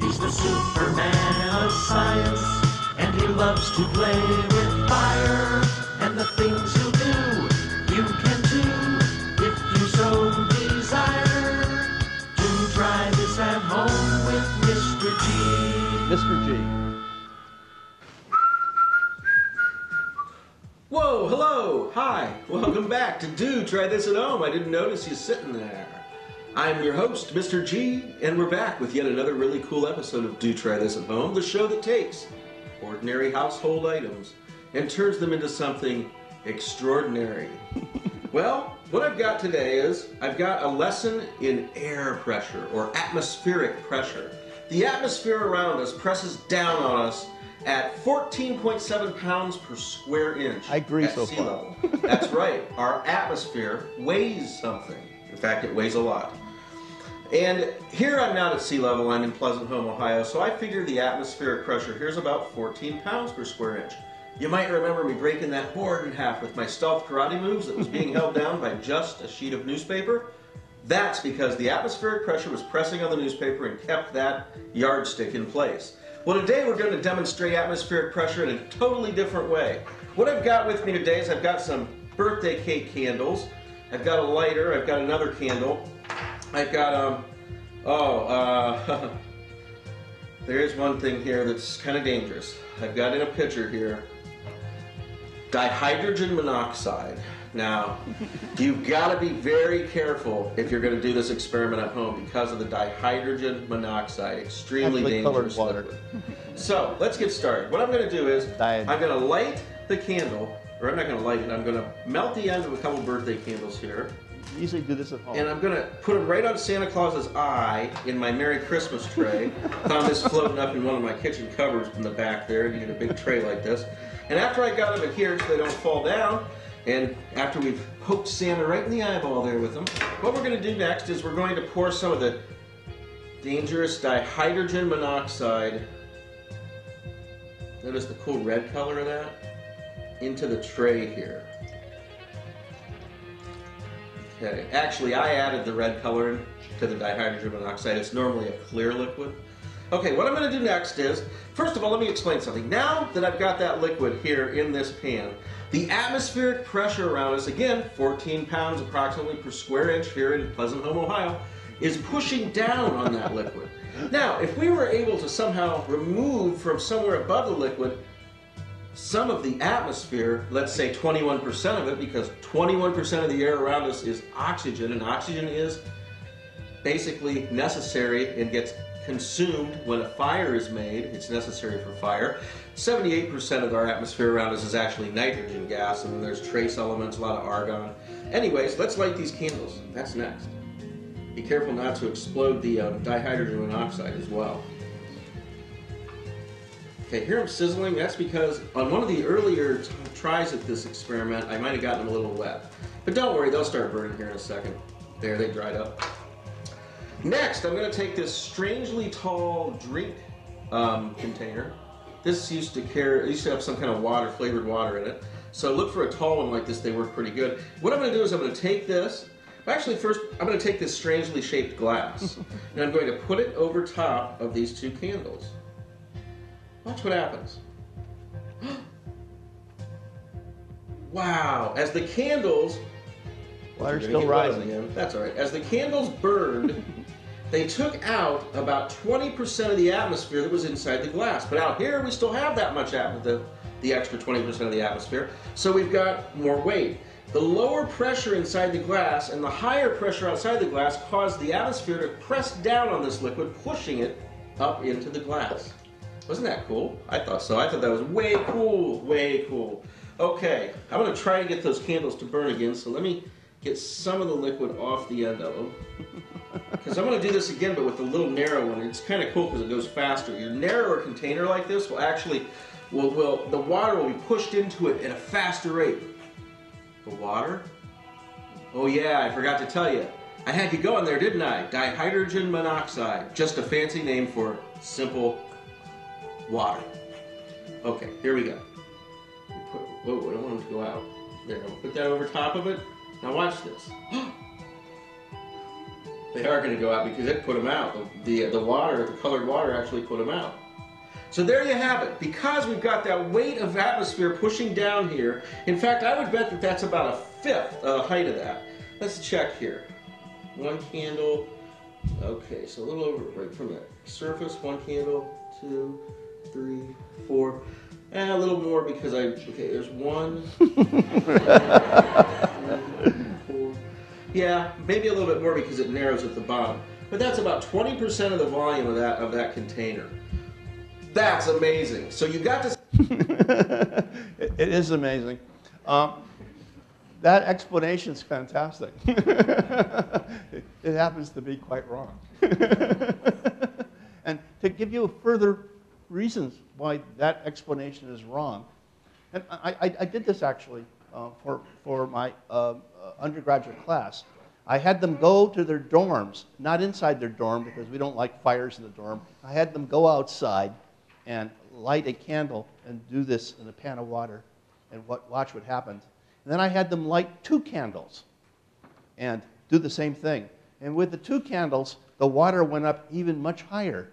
He's the Superman of science. And he loves to play with fire, and the things he'll do, you can do, if you so desire. Do try this at home with Mister G. Mister G. Whoa, hello, hi, welcome back to Do Try This at Home. I didn't notice you sitting there. I'm your host, Mister G, and we're back with yet another really cool episode of Do Try This at Home, the show that takes ordinary household items and turns them into something extraordinary. Well, what I've got today is I've got a lesson in air pressure, or atmospheric pressure. The atmosphere around us presses down on us at fourteen point seven pounds per square inch. I agree so far. That's right. Our atmosphere weighs something. In fact, it weighs a lot. And here I'm not at sea level, I'm in Pleasant Home, Ohio, so I figure the atmospheric pressure here is about fourteen pounds per square inch. You might remember me breaking that board in half with my stealth karate moves that was being held down by just a sheet of newspaper. That's because the atmospheric pressure was pressing on the newspaper and kept that yardstick in place. Well, today we're going to demonstrate atmospheric pressure in a totally different way. What I've got with me today is I've got some birthday cake candles, I've got a lighter, I've got another candle, I've got, um, oh, uh, there is one thing here that's kind of dangerous. I've got in a pitcher here, dihydrogen monoxide. Now, you've got to be very careful if you're going to do this experiment at home because of the dihydrogen monoxide, extremely Actually dangerous colored water. So, let's get started. What I'm going to do is, Diet. I'm going to light the candle, or I'm not going to light it, I'm going to melt the ends of a couple birthday candles here. You usually do this at home. And I'm going to put them right on Santa Claus's eye in my Merry Christmas tray. Found this floating up in one of my kitchen covers in the back there, and you get a big tray like this. And after I got them in here so they don't fall down, and after we've poked Santa right in the eyeball there with them, what we're going to do next is we're going to pour some of the dangerous dihydrogen monoxide, notice the cool red color of that, into the tray here. Okay, actually I added the red color to the dihydrogen monoxide. It's normally a clear liquid. Okay, what I'm going to do next is, first of all, let me explain something. Now that I've got that liquid here in this pan, the atmospheric pressure around us, again, fourteen pounds approximately per square inch here in Pleasant Home, Ohio, is pushing down on that liquid. Now, if we were able to somehow remove from somewhere above the liquid some of the atmosphere, let's say twenty-one percent of it, because twenty-one percent of the air around us is oxygen, and oxygen is basically necessary and gets consumed when a fire is made. It's necessary for fire. seventy-eight percent of our atmosphere around us is actually nitrogen gas, and there's trace elements, a lot of argon. Anyways, let's light these candles. That's next. Be careful not to explode the um, dihydrogen monoxide as well. Okay, here I'm sizzling. That's because on one of the earlier tries at this experiment, I might have gotten them a little wet. But don't worry, they'll start burning here in a second. There, they dried up. Next, I'm going to take this strangely tall drink um, container. This used to carry, used to have some kind of water, flavored water in it. So look for a tall one like this. They work pretty good. What I'm going to do is I'm going to take this. Actually, first I'm going to take this strangely shaped glass, and I'm going to put it over top of these two candles. Watch what happens. Wow! As the candles, water's still rising. Again. That's all right. As the candles burned. They took out about twenty percent of the atmosphere that was inside the glass. But out here, we still have that much atmosphere, the extra twenty percent of the atmosphere. So we've got more weight. The lower pressure inside the glass and the higher pressure outside the glass caused the atmosphere to press down on this liquid, pushing it up into the glass. Wasn't that cool? I thought so. I thought that was way cool, way cool. Okay, I'm going to try and get those candles to burn again. So let me get some of the liquid off the end of them. Because I'm going to do this again, but with a little narrow one. It's kind of cool because it goes faster. Your narrower container like this will actually, will, will, the water will be pushed into it at a faster rate. The water? Oh yeah, I forgot to tell you. I had you going there, didn't I? Dihydrogen monoxide. Just a fancy name for simple water. Okay, here we go. Put, whoa, I don't want them to go out. There, I'll put that over top of it. Now watch this. They are going to go out because it put them out. The, the, the water, the colored water actually put them out. So there you have it. Because we've got that weight of atmosphere pushing down here, in fact, I would bet that that's about a fifth of the height of that. Let's check here. One candle. Okay, so a little over right from the surface. One candle, two, three, four. And a little more because I, okay, there's one. Two, three, four. Yeah, maybe a little bit more because it narrows at the bottom. But that's about twenty percent of the volume of that of that container. That's amazing. So you got to... it, it is amazing. Um, that explanation is fantastic. it, it happens to be quite wrong. And to give you further reasons why that explanation is wrong, and I, I, I did this actually uh, for, for my uh, undergraduate class. I had them go to their dorms, not inside their dorm because we don't like fires in the dorm. I had them go outside and light a candle and do this in a pan of water and what, watch what happened. And then I had them light two candles and do the same thing. And with the two candles, the water went up even much higher,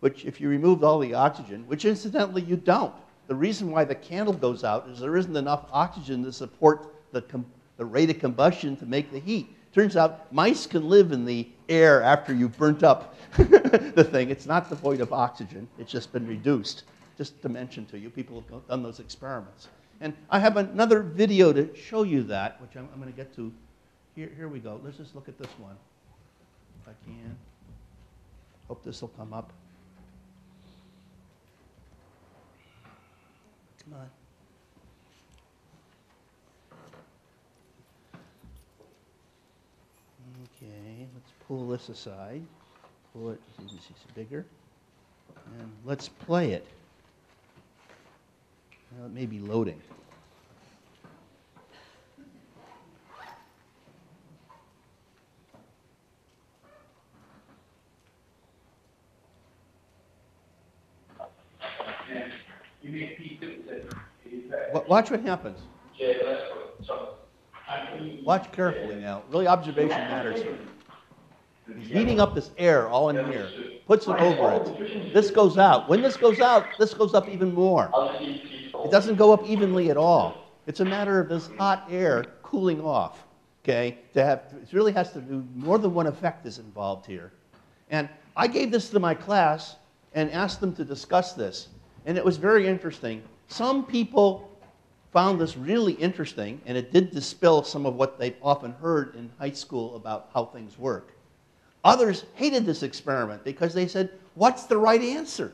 which if you removed all the oxygen, which incidentally you don't. The reason why the candle goes out is there isn't enough oxygen to support the, com the rate of combustion to make the heat. Turns out mice can live in the air after you've burnt up the thing. It's not devoid of oxygen. It's just been reduced. Just to mention to you, people have done those experiments. And I have another video to show you that, which I'm, I'm going to get to. Here, here we go. Let's just look at this one, if I can. Hope this will come up. Come on. Okay, let's pull this aside. Pull it, so you can see it's bigger. And let's play it. Well, it may be loading. Watch what happens. Watch carefully now. Really, observation matters here. He's heating up this air all in here, puts it over it. This goes out. When this goes out, this goes up even more. It doesn't go up evenly at all. It's a matter of this hot air cooling off. Okay, to have it really has to do more than one effect is involved here. And I gave this to my class and asked them to discuss this, and it was very interesting. Some people found this really interesting, and it did dispel some of what they've often heard in high school about how things work. Others hated this experiment because they said, what's the right answer?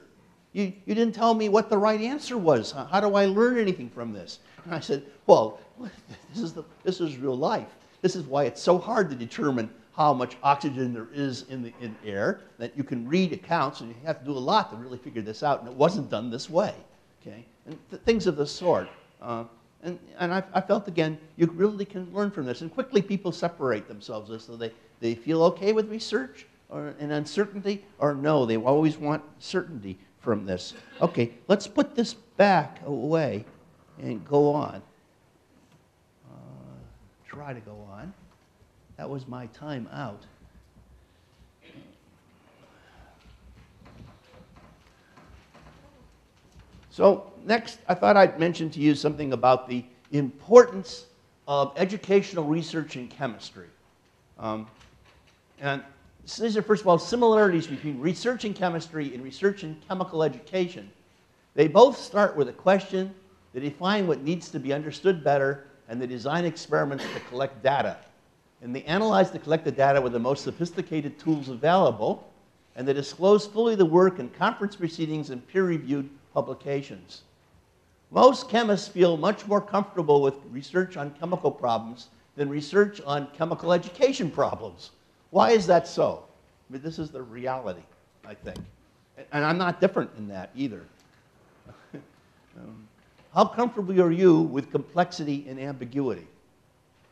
You, you didn't tell me what the right answer was. How, how do I learn anything from this? And I said, well, this is, the, this is real life. This is why it's so hard to determine how much oxygen there is in the in air, that you can read accounts, and you have to do a lot to really figure this out, and it wasn't done this way. Okay? And th things of this sort. Uh, and and I, I felt, again, you really can learn from this. And quickly people separate themselves as so they, they feel okay with research or an uncertainty, or no, they always want certainty from this. Okay, let's put this back away and go on. Uh, try to go on. That was my time out. So next, I thought I'd mention to you something about the importance of educational research in chemistry. Um, and these are, first of all, similarities between research in chemistry and research in chemical education. They both start with a question, they define what needs to be understood better, and they design experiments to collect data. And they analyze the collected data with the most sophisticated tools available, and they disclose fully the work in conference proceedings and peer-reviewed publications. Most chemists feel much more comfortable with research on chemical problems than research on chemical education problems. Why is that so? I mean, this is the reality, I think. And I'm not different in that either. um, how comfortable are you with complexity and ambiguity?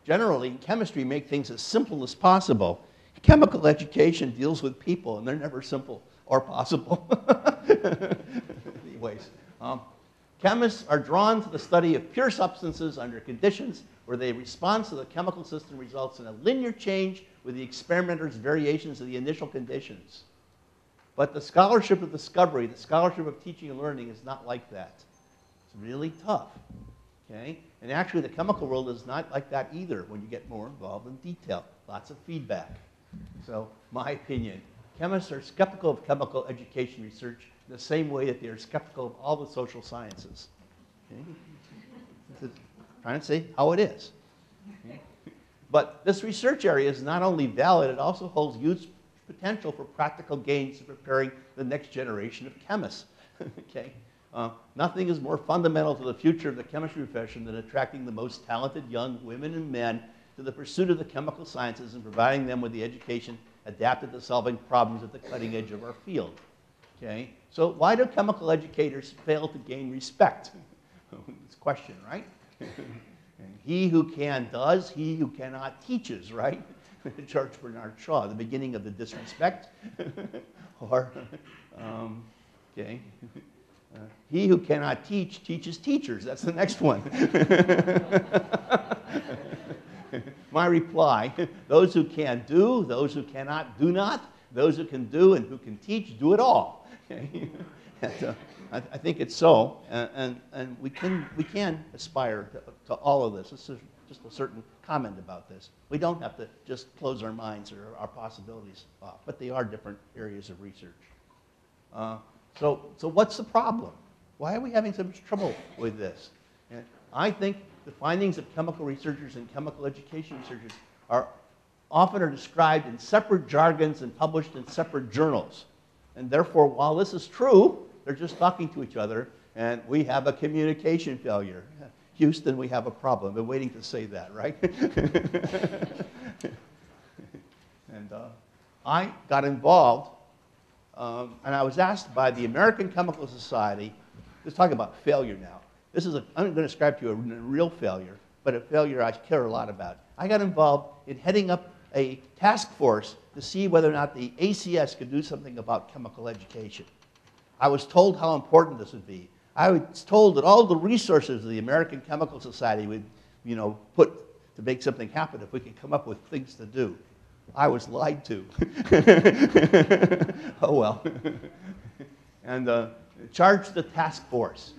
Generally, in chemistry, make things as simple as possible. Chemical education deals with people, and they're never simple or possible. Anyways, um, chemists are drawn to the study of pure substances under conditions where the response to the chemical system results in a linear change with the experimenter's variations of the initial conditions. But the scholarship of discovery, the scholarship of teaching and learning is not like that. It's really tough, okay? And actually the chemical world is not like that either when you get more involved in detail. Lots of feedback. So my opinion, chemists are skeptical of chemical education research the same way that they are skeptical of all the social sciences. Okay? Trying to say how it is. Okay? But this research area is not only valid, it also holds huge potential for practical gains in preparing the next generation of chemists. Okay? Uh, nothing is more fundamental to the future of the chemistry profession than attracting the most talented young women and men to the pursuit of the chemical sciences and providing them with the education adapted to solving problems at the cutting edge of our field. Okay? So why do chemical educators fail to gain respect? It's a question, right? And he who can does, he who cannot teaches, right? George Bernard Shaw, the beginning of the disrespect. Or, um, okay. Uh, he who cannot teach, teaches teachers. That's the next one. My reply, those who can do, those who cannot, do not. Those who can do and who can teach, do it all. Okay. And, uh, I, I think it's so. And, and, and we, can, we can aspire to, to all of this. This is just a certain comment about this. We don't have to just close our minds or our possibilities off, but they are different areas of research. Uh, so, so what's the problem? Why are we having so much trouble with this? And I think the findings of chemical researchers and chemical education researchers are often are described in separate jargons and published in separate journals. And therefore, while this is true, they're just talking to each other, and we have a communication failure. Houston, we have a problem. I've been waiting to say that, right? And uh, I got involved, um, and I was asked by the American Chemical Society. Let's talk about failure now. This is a, I'm going to describe to you a real failure, but a failure I care a lot about. I got involved in heading up a task force to see whether or not the A C S could do something about chemical education. I was told how important this would be. I was told that all the resources of the American Chemical Society would, you know, put to make something happen if we could come up with things to do. I was lied to. Oh, well. And uh, charge the task force.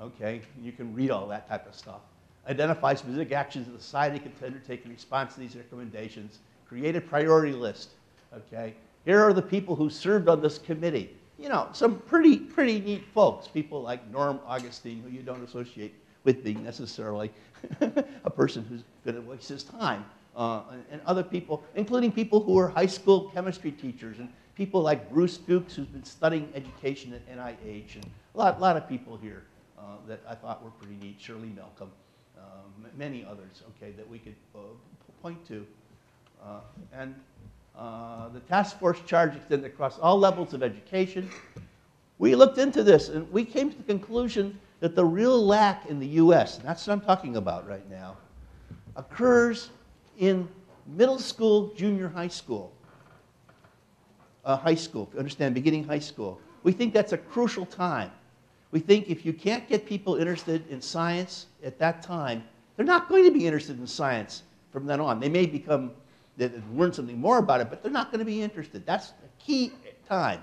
Okay, you can read all that type of stuff. Identify specific actions that the society could undertake in response to these recommendations. Create a priority list. Okay, here are the people who served on this committee. You know, some pretty, pretty neat folks, people like Norm Augustine, who you don't associate with being necessarily a person who's going to waste his time, uh, and, and other people, including people who are high school chemistry teachers, and people like Bruce Fuchs, who's been studying education at N I H, and a lot, lot of people here uh, that I thought were pretty neat, Shirley Malcolm, um, many others, okay, that we could uh, point to. Uh, and. Uh, the task force charge extended across all levels of education. We looked into this, and we came to the conclusion that the real lack in the U S, and that's what I'm talking about right now, occurs in middle school, junior high school. Uh, high school, understand, beginning high school. We think that's a crucial time. We think if you can't get people interested in science at that time, they're not going to be interested in science from then on. They may become that learn something more about it, but they're not going to be interested. That's a key time.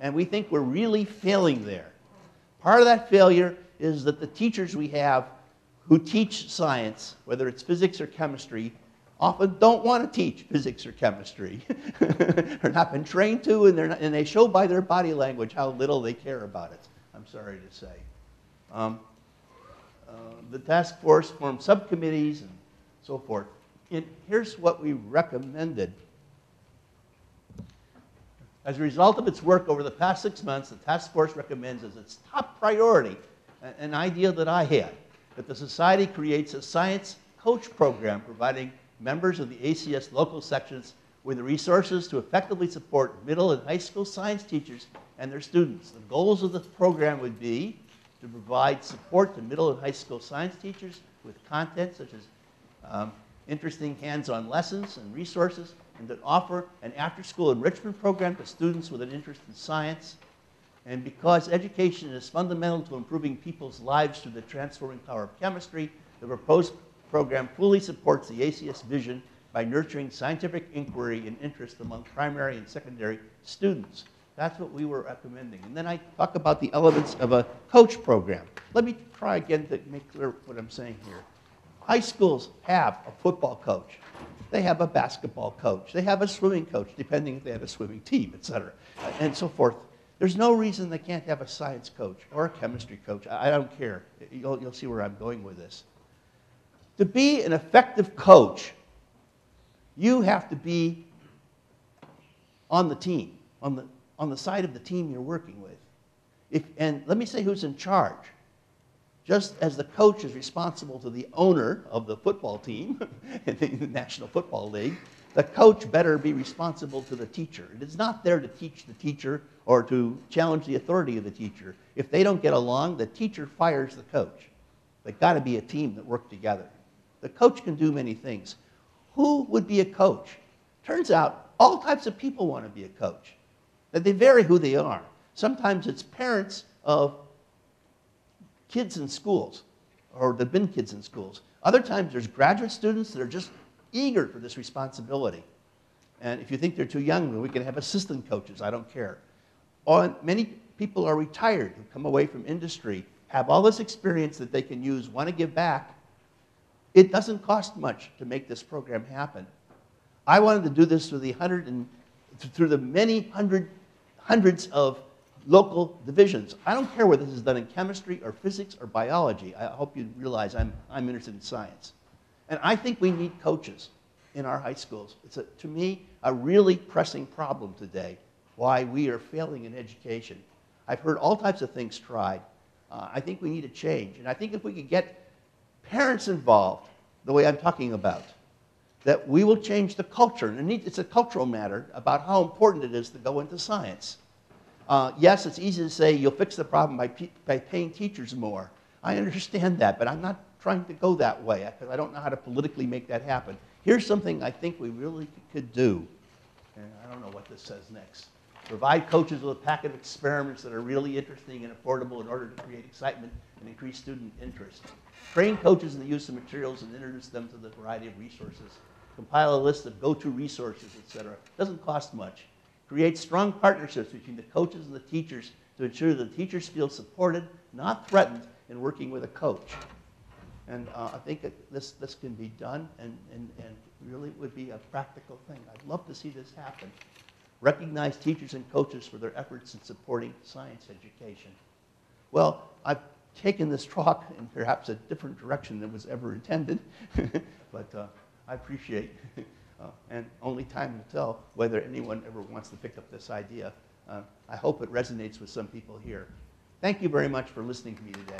And we think we're really failing there. Part of that failure is that the teachers we have who teach science, whether it's physics or chemistry, often don't want to teach physics or chemistry. They're not been trained to, and, they're not, and they show by their body language how little they care about it, I'm sorry to say. Um, uh, the task force formed subcommittees and so forth. And here's what we recommended. As a result of its work over the past six months, the task force recommends as its top priority an idea that I had, that the society creates a science coach program providing members of the A C S local sections with the resources to effectively support middle and high school science teachers and their students. The goals of the program would be to provide support to middle and high school science teachers with content such as um, interesting hands-on lessons and resources, and that offer an after-school enrichment program to students with an interest in science. And because education is fundamental to improving people's lives through the transforming power of chemistry, the proposed program fully supports the A C S vision by nurturing scientific inquiry and interest among primary and secondary students. That's what we were recommending. And then I talk about the elements of a coach program. Let me try again to make clear what I'm saying here. High schools have a football coach. They have a basketball coach. They have a swimming coach, depending if they have a swimming team, et cetera, and so forth. There's no reason they can't have a science coach or a chemistry coach. I don't care. You'll, you'll see where I'm going with this. To be an effective coach, You have to be on the team, on the, on the side of the team you're working with. If, and let me say who's in charge. Just as the coach is responsible to the owner of the football team in the National Football League, the coach better be responsible to the teacher. It is not there to teach the teacher or to challenge the authority of the teacher. If they don't get along, the teacher fires the coach. They've got to be a team that work together. The coach can do many things. Who would be a coach? Turns out all types of people want to be a coach. That they vary who they are. Sometimes it's parents of kids in schools, or there have been kids in schools. Other times there's graduate students that are just eager for this responsibility. And if you think they're too young, then we can have assistant coaches, I don't care. Or many people are retired who come away from industry, have all this experience that they can use, want to give back. It doesn't cost much to make this program happen. I wanted to do this through the hundred and through the many hundred, hundreds of local divisions. I don't care whether this is done in chemistry or physics or biology. I hope you realize I'm, I'm interested in science. And I think we need coaches in our high schools. It's, a, to me, a really pressing problem today, why we are failing in education. I've heard all types of things tried. Uh, I think we need a change. And I think if we could get parents involved the way I'm talking about, that we will change the culture. And it's a cultural matter about how important it is to go into science. Uh, yes, it's easy to say you'll fix the problem by, by paying teachers more. I understand that, but I'm not trying to go that way because I don't know how to politically make that happen. Here's something I think we really could do. And I don't know what this says next. Provide coaches with a packet of experiments that are really interesting and affordable in order to create excitement and increase student interest. Train coaches in the use of materials and introduce them to the variety of resources. Compile a list of go-to resources, et cetera. Doesn't cost much. Create strong partnerships between the coaches and the teachers to ensure that the teachers feel supported, not threatened, in working with a coach. And uh, I think that this, this can be done and, and, and really would be a practical thing. I'd love to see this happen. Recognize teachers and coaches for their efforts in supporting science education. Well, I've taken this talk in perhaps a different direction than was ever intended, but uh, I appreciate Uh, and only time will tell whether anyone ever wants to pick up this idea. Uh, I hope it resonates with some people here. Thank you very much for listening to me today.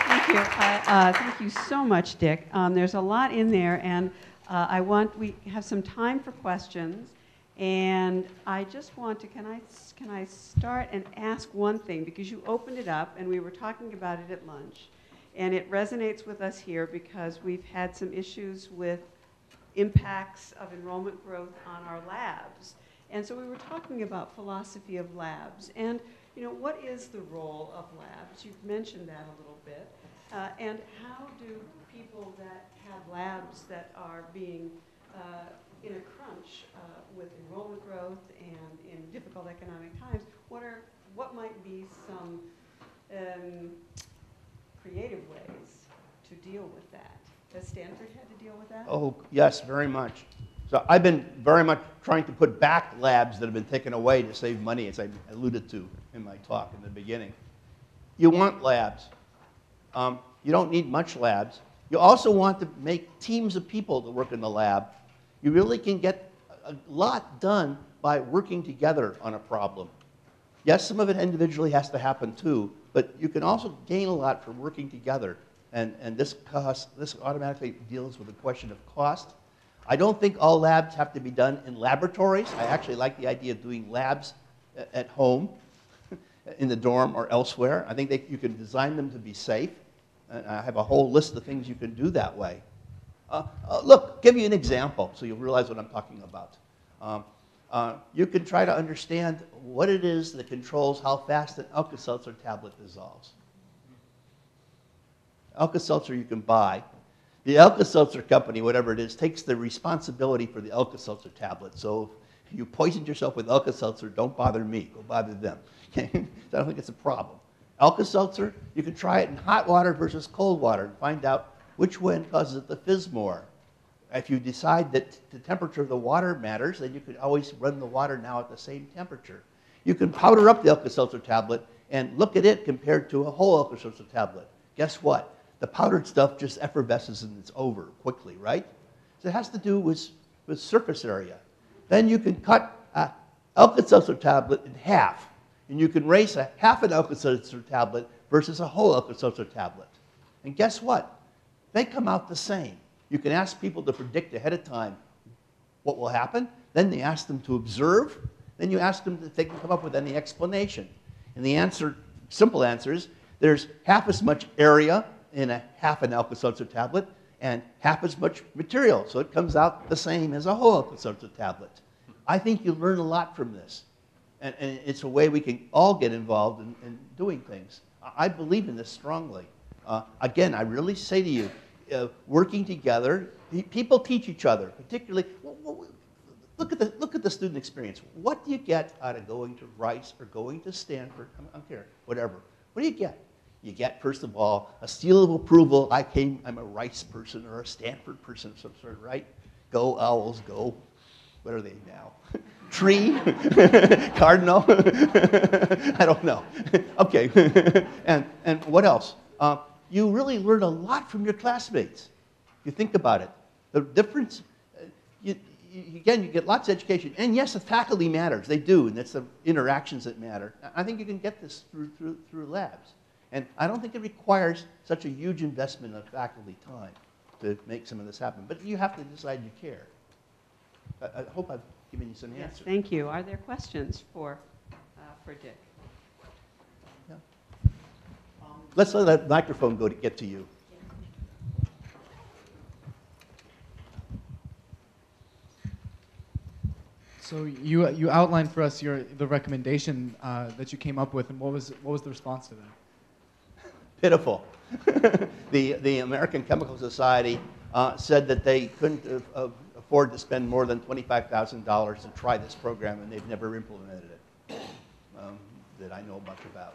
Thank you. Uh, uh, thank you so much, Dick. Um, there's a lot in there, and uh, I want we have some time for questions. And I just want to, can I, can I start and ask one thing? Because you opened it up, and we were talking about it at lunch. And it resonates with us here because we've had some issues with impacts of enrollment growth on our labs. And so we were talking about philosophy of labs. And, you know, what is the role of labs? You've mentioned that a little bit. Uh, and how do people that have labs that are being uh, in a crunch uh, with enrollment growth and in difficult economic times, what are what might be some um, creative ways to deal with that? Has Stanford had to deal with that? Oh, yes, very much. So I've been very much trying to put back labs that have been taken away to save money, as I alluded to in my talk in the beginning. You want labs. Um, you don't need much labs. You also want to make teams of people that work in the lab. You really can get a lot done by working together on a problem. Yes, some of it individually has to happen too, but you can also gain a lot from working together. And, and this, cost, this automatically deals with the question of cost. I don't think all labs have to be done in laboratories. I actually like the idea of doing labs at home, in the dorm or elsewhere. I think they, you can design them to be safe. And I have a whole list of things you can do that way. Uh, uh, look, give you an example so you'll realize what I'm talking about. Um, uh, you can try to understand what it is that controls how fast an Alka-Seltzer tablet dissolves. Alka-Seltzer you can buy. The Alka-Seltzer company, whatever it is, takes the responsibility for the Alka-Seltzer tablet. So if you poisoned yourself with Alka-Seltzer, don't bother me. Go bother them. Okay? So I don't think it's a problem. Alka-Seltzer, you can try it in hot water versus cold water and find out which one causes it to fizz more. If you decide that the temperature of the water matters, then you could always run the water now at the same temperature. You can powder up the Alka-Seltzer tablet and look at it compared to a whole ultrasound tablet. Guess what? The powdered stuff just effervesces and it's over quickly, right? So it has to do with, with surface area. Then you can cut an Alka-Seltzer tablet in half, and you can raise a half an Alka-Seltzer tablet versus a whole Alka-Seltzer tablet. And guess what? They come out the same. You can ask people to predict ahead of time what will happen. Then they ask them to observe. Then you ask them if they can come up with any explanation. And the answer, simple answer is, there's half as much area in a half an Alka-Seltzer tablet and half as much material. So it comes out the same as a whole Alka-Seltzer tablet. I think you learn a lot from this. And, and it's a way we can all get involved in, in doing things. I believe in this strongly. Uh, again, I really say to you, uh, working together, people teach each other, particularly, well, well, look at the, look at the student experience. What do you get out of going to Rice or going to Stanford? I don't care, whatever. What do you get? You get, first of all, a seal of approval. I came, I'm a Rice person or a Stanford person of some sort, right? Go Owls, go. What are they now? Tree? Cardinal? I don't know. Okay. and, and what else? Uh, you really learn a lot from your classmates. If you think about it. The difference, uh, you, you, again, you get lots of education. And yes, the faculty matters. They do. And it's the interactions that matter. I think you can get this through, through, through labs. And I don't think it requires such a huge investment of faculty time to make some of this happen. But you have to decide you care. I, I hope I've given you some yes, answers. Thank you. Are there questions for, uh, for Dick? Yeah. Um, Let's let that microphone go to get to you. So you, you outlined for us your, the recommendation uh, that you came up with, and what was, what was the response to that? Pitiful. the, the American Chemical Society uh, said that they couldn't uh, afford to spend more than twenty-five thousand dollars to try this program, and they've never implemented it um, that I know much about.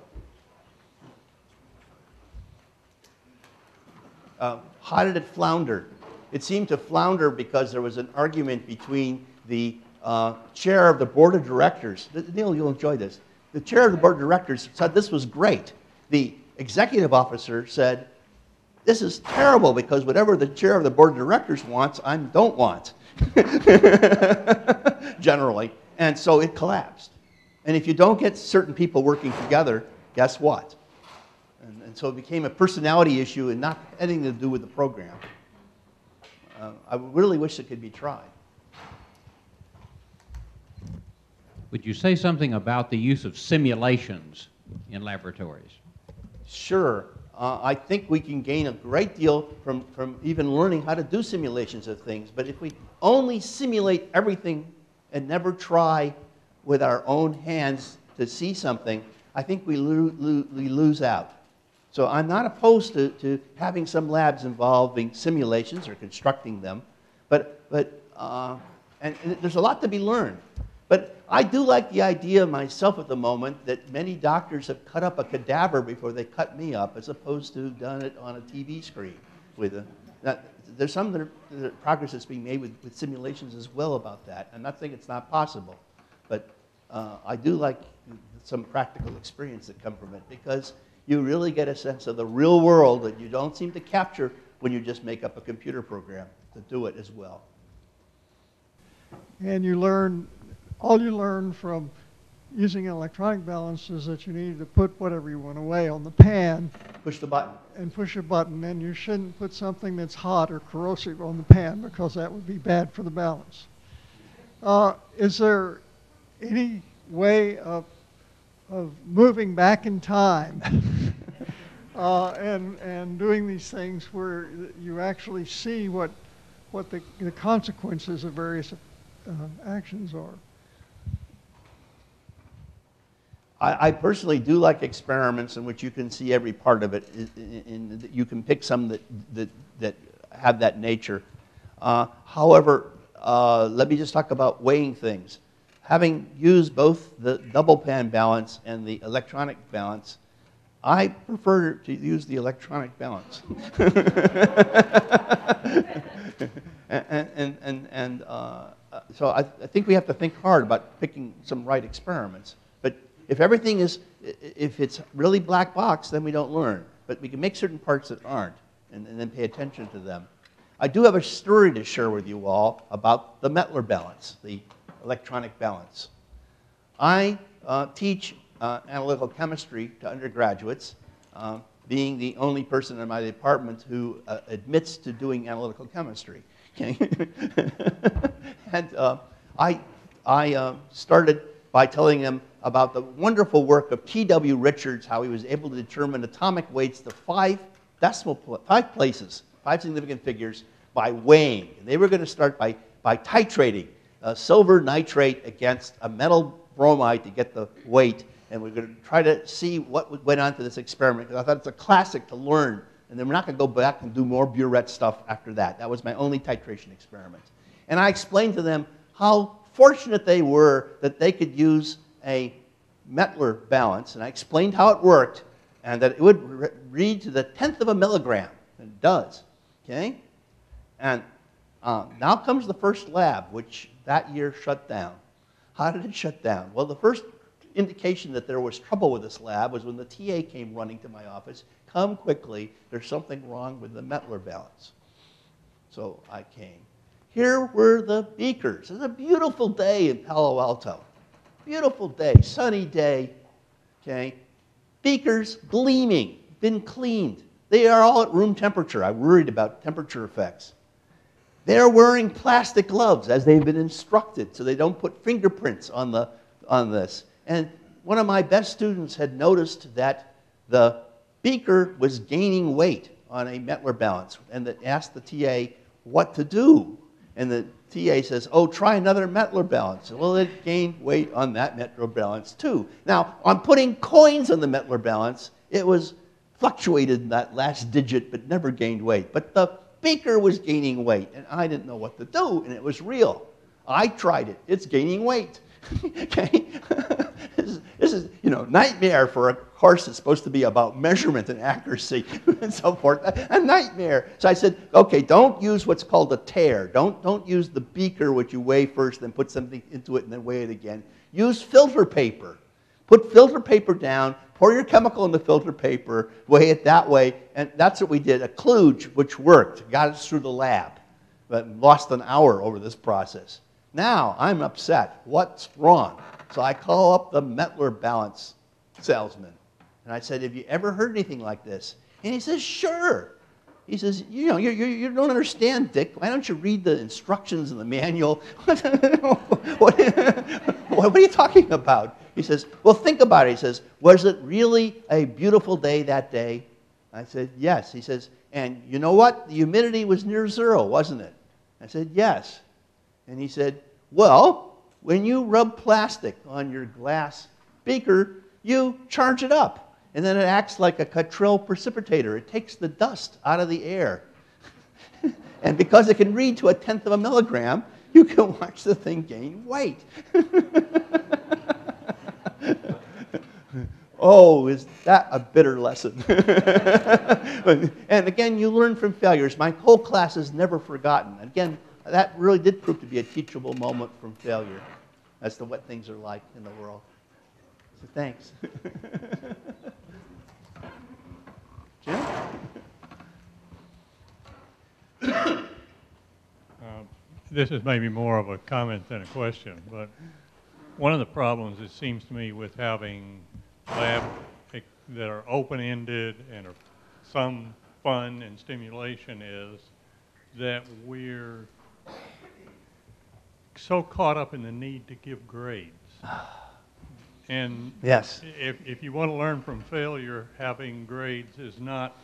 Uh, how did it flounder? It seemed to flounder because there was an argument between the uh, chair of the board of directors. Neil, you'll enjoy this. The chair of the board of directors said this was great. The executive officer said, this is terrible because whatever the chair of the board of directors wants, I don't want, generally. And so it collapsed. And if you don't get certain people working together, guess what? And, and so it became a personality issue and not anything to do with the program. Uh, I really wish it could be tried. Would you say something about the use of simulations in laboratories? Sure. Uh, I think we can gain a great deal from, from even learning how to do simulations of things. But if we only simulate everything and never try with our own hands to see something, I think we, lo lo we lose out. So I'm not opposed to, to having some labs involving simulations or constructing them. But, but uh, and, and there's a lot to be learned. But I do like the idea myself at the moment that many doctors have cut up a cadaver before they cut me up, as opposed to done it on a T V screen. With a, now, there's some that are, the progress that's being made with, with simulations as well about that. I'm not saying it's not possible, but uh, I do like some practical experience that come from it, because you really get a sense of the real world that you don't seem to capture when you just make up a computer program to do it as well. And you learn. All you learn from using an electronic balance is that you need to put whatever you want away on the pan. Push the button. And push a button. And you shouldn't put something that's hot or corrosive on the pan, because that would be bad for the balance. Uh, is there any way of, of moving back in time uh, and, and doing these things where you actually see what, what the, the consequences of various uh, actions are? I personally do like experiments in which you can see every part of it. In, in, you can pick some that, that, that have that nature. Uh, however, uh, let me just talk about weighing things. Having used both the double pan balance and the electronic balance, I prefer to use the electronic balance. and and, and, and uh, so I, I think we have to think hard about picking some right experiments. if everything is, if it's really black box, then we don't learn. But we can make certain parts that aren't, and, and then pay attention to them. I do have a story to share with you all about the Mettler balance, the electronic balance. I uh, teach uh, analytical chemistry to undergraduates, uh, being the only person in my department who uh, admits to doing analytical chemistry. And uh, I, I uh, started by telling them about the wonderful work of T W Richards, how he was able to determine atomic weights to five decimal pl five places, five significant figures, by weighing. And they were going to start by, by titrating uh, silver nitrate against a metal bromide to get the weight. And we're going to try to see what went on to this experiment, because I thought it's a classic to learn. And then we're not going to go back and do more burette stuff after that. That was my only titration experiment. And I explained to them how fortunate they were that they could use a Mettler balance, and I explained how it worked, and that it would re read to the tenth of a milligram, and it does, okay? And um, now comes the first lab, which that year shut down. How did it shut down? Well, the first indication that there was trouble with this lab was when the T A came running to my office, come quickly, there's something wrong with the Mettler balance. So I came. Here were the beakers. It was a beautiful day in Palo Alto. Beautiful day, sunny day, okay? Beakers gleaming, been cleaned. They are all at room temperature. I worried about temperature effects. They're wearing plastic gloves as they've been instructed, so they don't put fingerprints on, the, on this. And one of my best students had noticed that the beaker was gaining weight on a Mettler balance, and that asked the T A what to do. And the T A says, oh, try another Mettler balance. Well, it gained weight on that Mettler balance too. Now, on putting coins on the Mettler balance, it was fluctuated in that last digit, but never gained weight. But the beaker was gaining weight, and I didn't know what to do, and it was real. I tried it. It's gaining weight. Okay? This is, this is, you know, nightmare for a course that's supposed to be about measurement and accuracy and so forth. A, a nightmare. So I said, okay, don't use what's called a tear. Don't, don't use the beaker, which you weigh first, then put something into it and then weigh it again. Use filter paper. Put filter paper down, pour your chemical in the filter paper, weigh it that way, and that's what we did. A kludge, which worked, got us through the lab, but lost an hour over this process. Now I'm upset. What's wrong? So I call up the Mettler balance salesman. And I said, have you ever heard anything like this? And he says, sure. He says, you know, you, you, you don't understand, Dick. Why don't you read the instructions in the manual? what, what, what are you talking about? He says, well, think about it. He says, was it really a beautiful day that day? I said, yes. He says, and you know what? The humidity was near zero, wasn't it? I said, yes. And he said, well, when you rub plastic on your glass beaker, you charge it up. And then it acts like a Cattrall precipitator. It takes the dust out of the air. And because it can read to a tenth of a milligram, you can watch the thing gain weight. Oh, is that a bitter lesson? And again, you learn from failures. My whole class is never forgotten. Again, that really did prove to be a teachable moment from failure as to what things are like in the world. So thanks. Jim? Uh, this is maybe more of a comment than a question, but one of the problems, it seems to me, with having labs that are open-ended and are some fun and stimulation is that we're so caught up in the need to give grades. And yes. if, if you want to learn from failure, having grades is not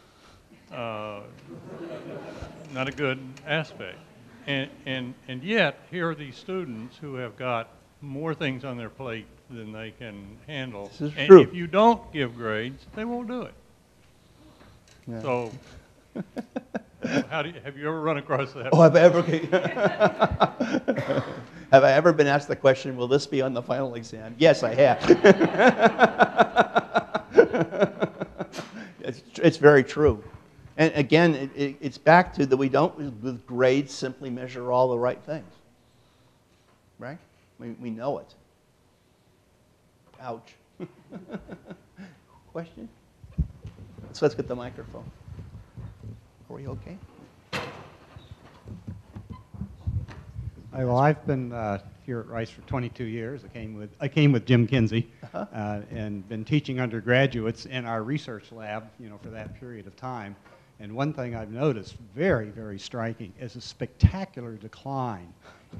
uh, not a good aspect. And, and, and yet, here are these students who have got more things on their plate than they can handle. This is and true. If you don't give grades, they won't do it. Yeah. So, how do you, have you ever run across that? Oh, have I ever? Have I ever been asked the question, will this be on the final exam? Yes, I have. it's, it's very true. And again, it, it, it's back to that we don't, with grades, simply measure all the right things. Right? We, we know it. Ouch. Question? So let's get the microphone. Are we okay? I, well, I've been uh, here at Rice for twenty-two years. I came with, I came with Jim Kinsey, uh-huh. uh, and been teaching undergraduates in our research lab, you know, for that period of time. And one thing I've noticed very, very striking is a spectacular decline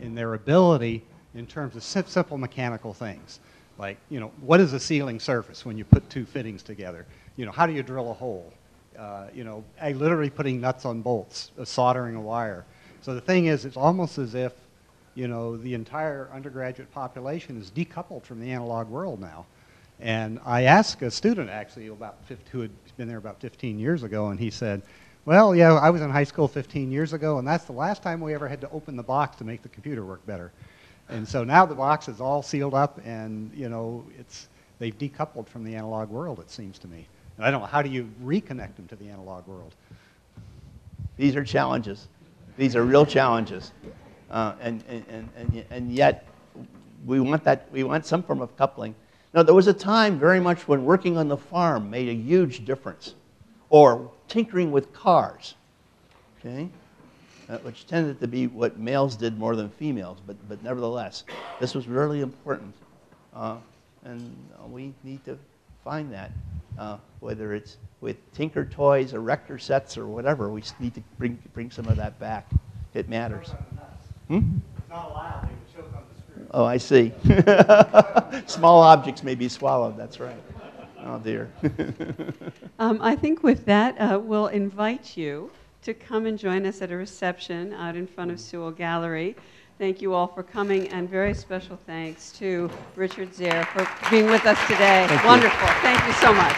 in their ability in terms of simple mechanical things. Like, you know, what is a sealing surface when you put two fittings together? You know, how do you drill a hole? Uh, you know, I literally putting nuts on bolts, uh, soldering a wire. So the thing is, it's almost as if, you know, the entire undergraduate population is decoupled from the analog world now. And I asked a student, actually, about who had been there about fifteen years ago, and he said, well, yeah, I was in high school fifteen years ago, and that's the last time we ever had to open the box to make the computer work better. And so now the box is all sealed up, and, you know, it's, they've decoupled from the analog world, it seems to me. And I don't know, how do you reconnect them to the analog world? These are challenges. These are real challenges. Uh, and, and, and, and yet, we want, that, we want some form of coupling. Now, there was a time very much when working on the farm made a huge difference, or tinkering with cars, okay? Uh, which tended to be what males did more than females, but, but nevertheless, this was really important. Uh, and we need to find that, uh, whether it's with tinker toys or erector sets or whatever, we need to bring, bring some of that back. It matters. Hmm? It's not allowed. Oh, I see. Small objects may be swallowed, that's right. Oh, dear. um, I think with that, uh, we'll invite you to come and join us at a reception out in front of Sewell Gallery. Thank you all for coming, and very special thanks to Richard Zare for being with us today. Thank Wonderful. You. Thank you so much.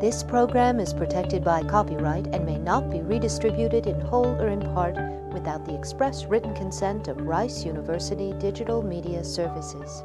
This program is protected by copyright and may not be redistributed in whole or in part without the express written consent of Rice University Digital Media Services.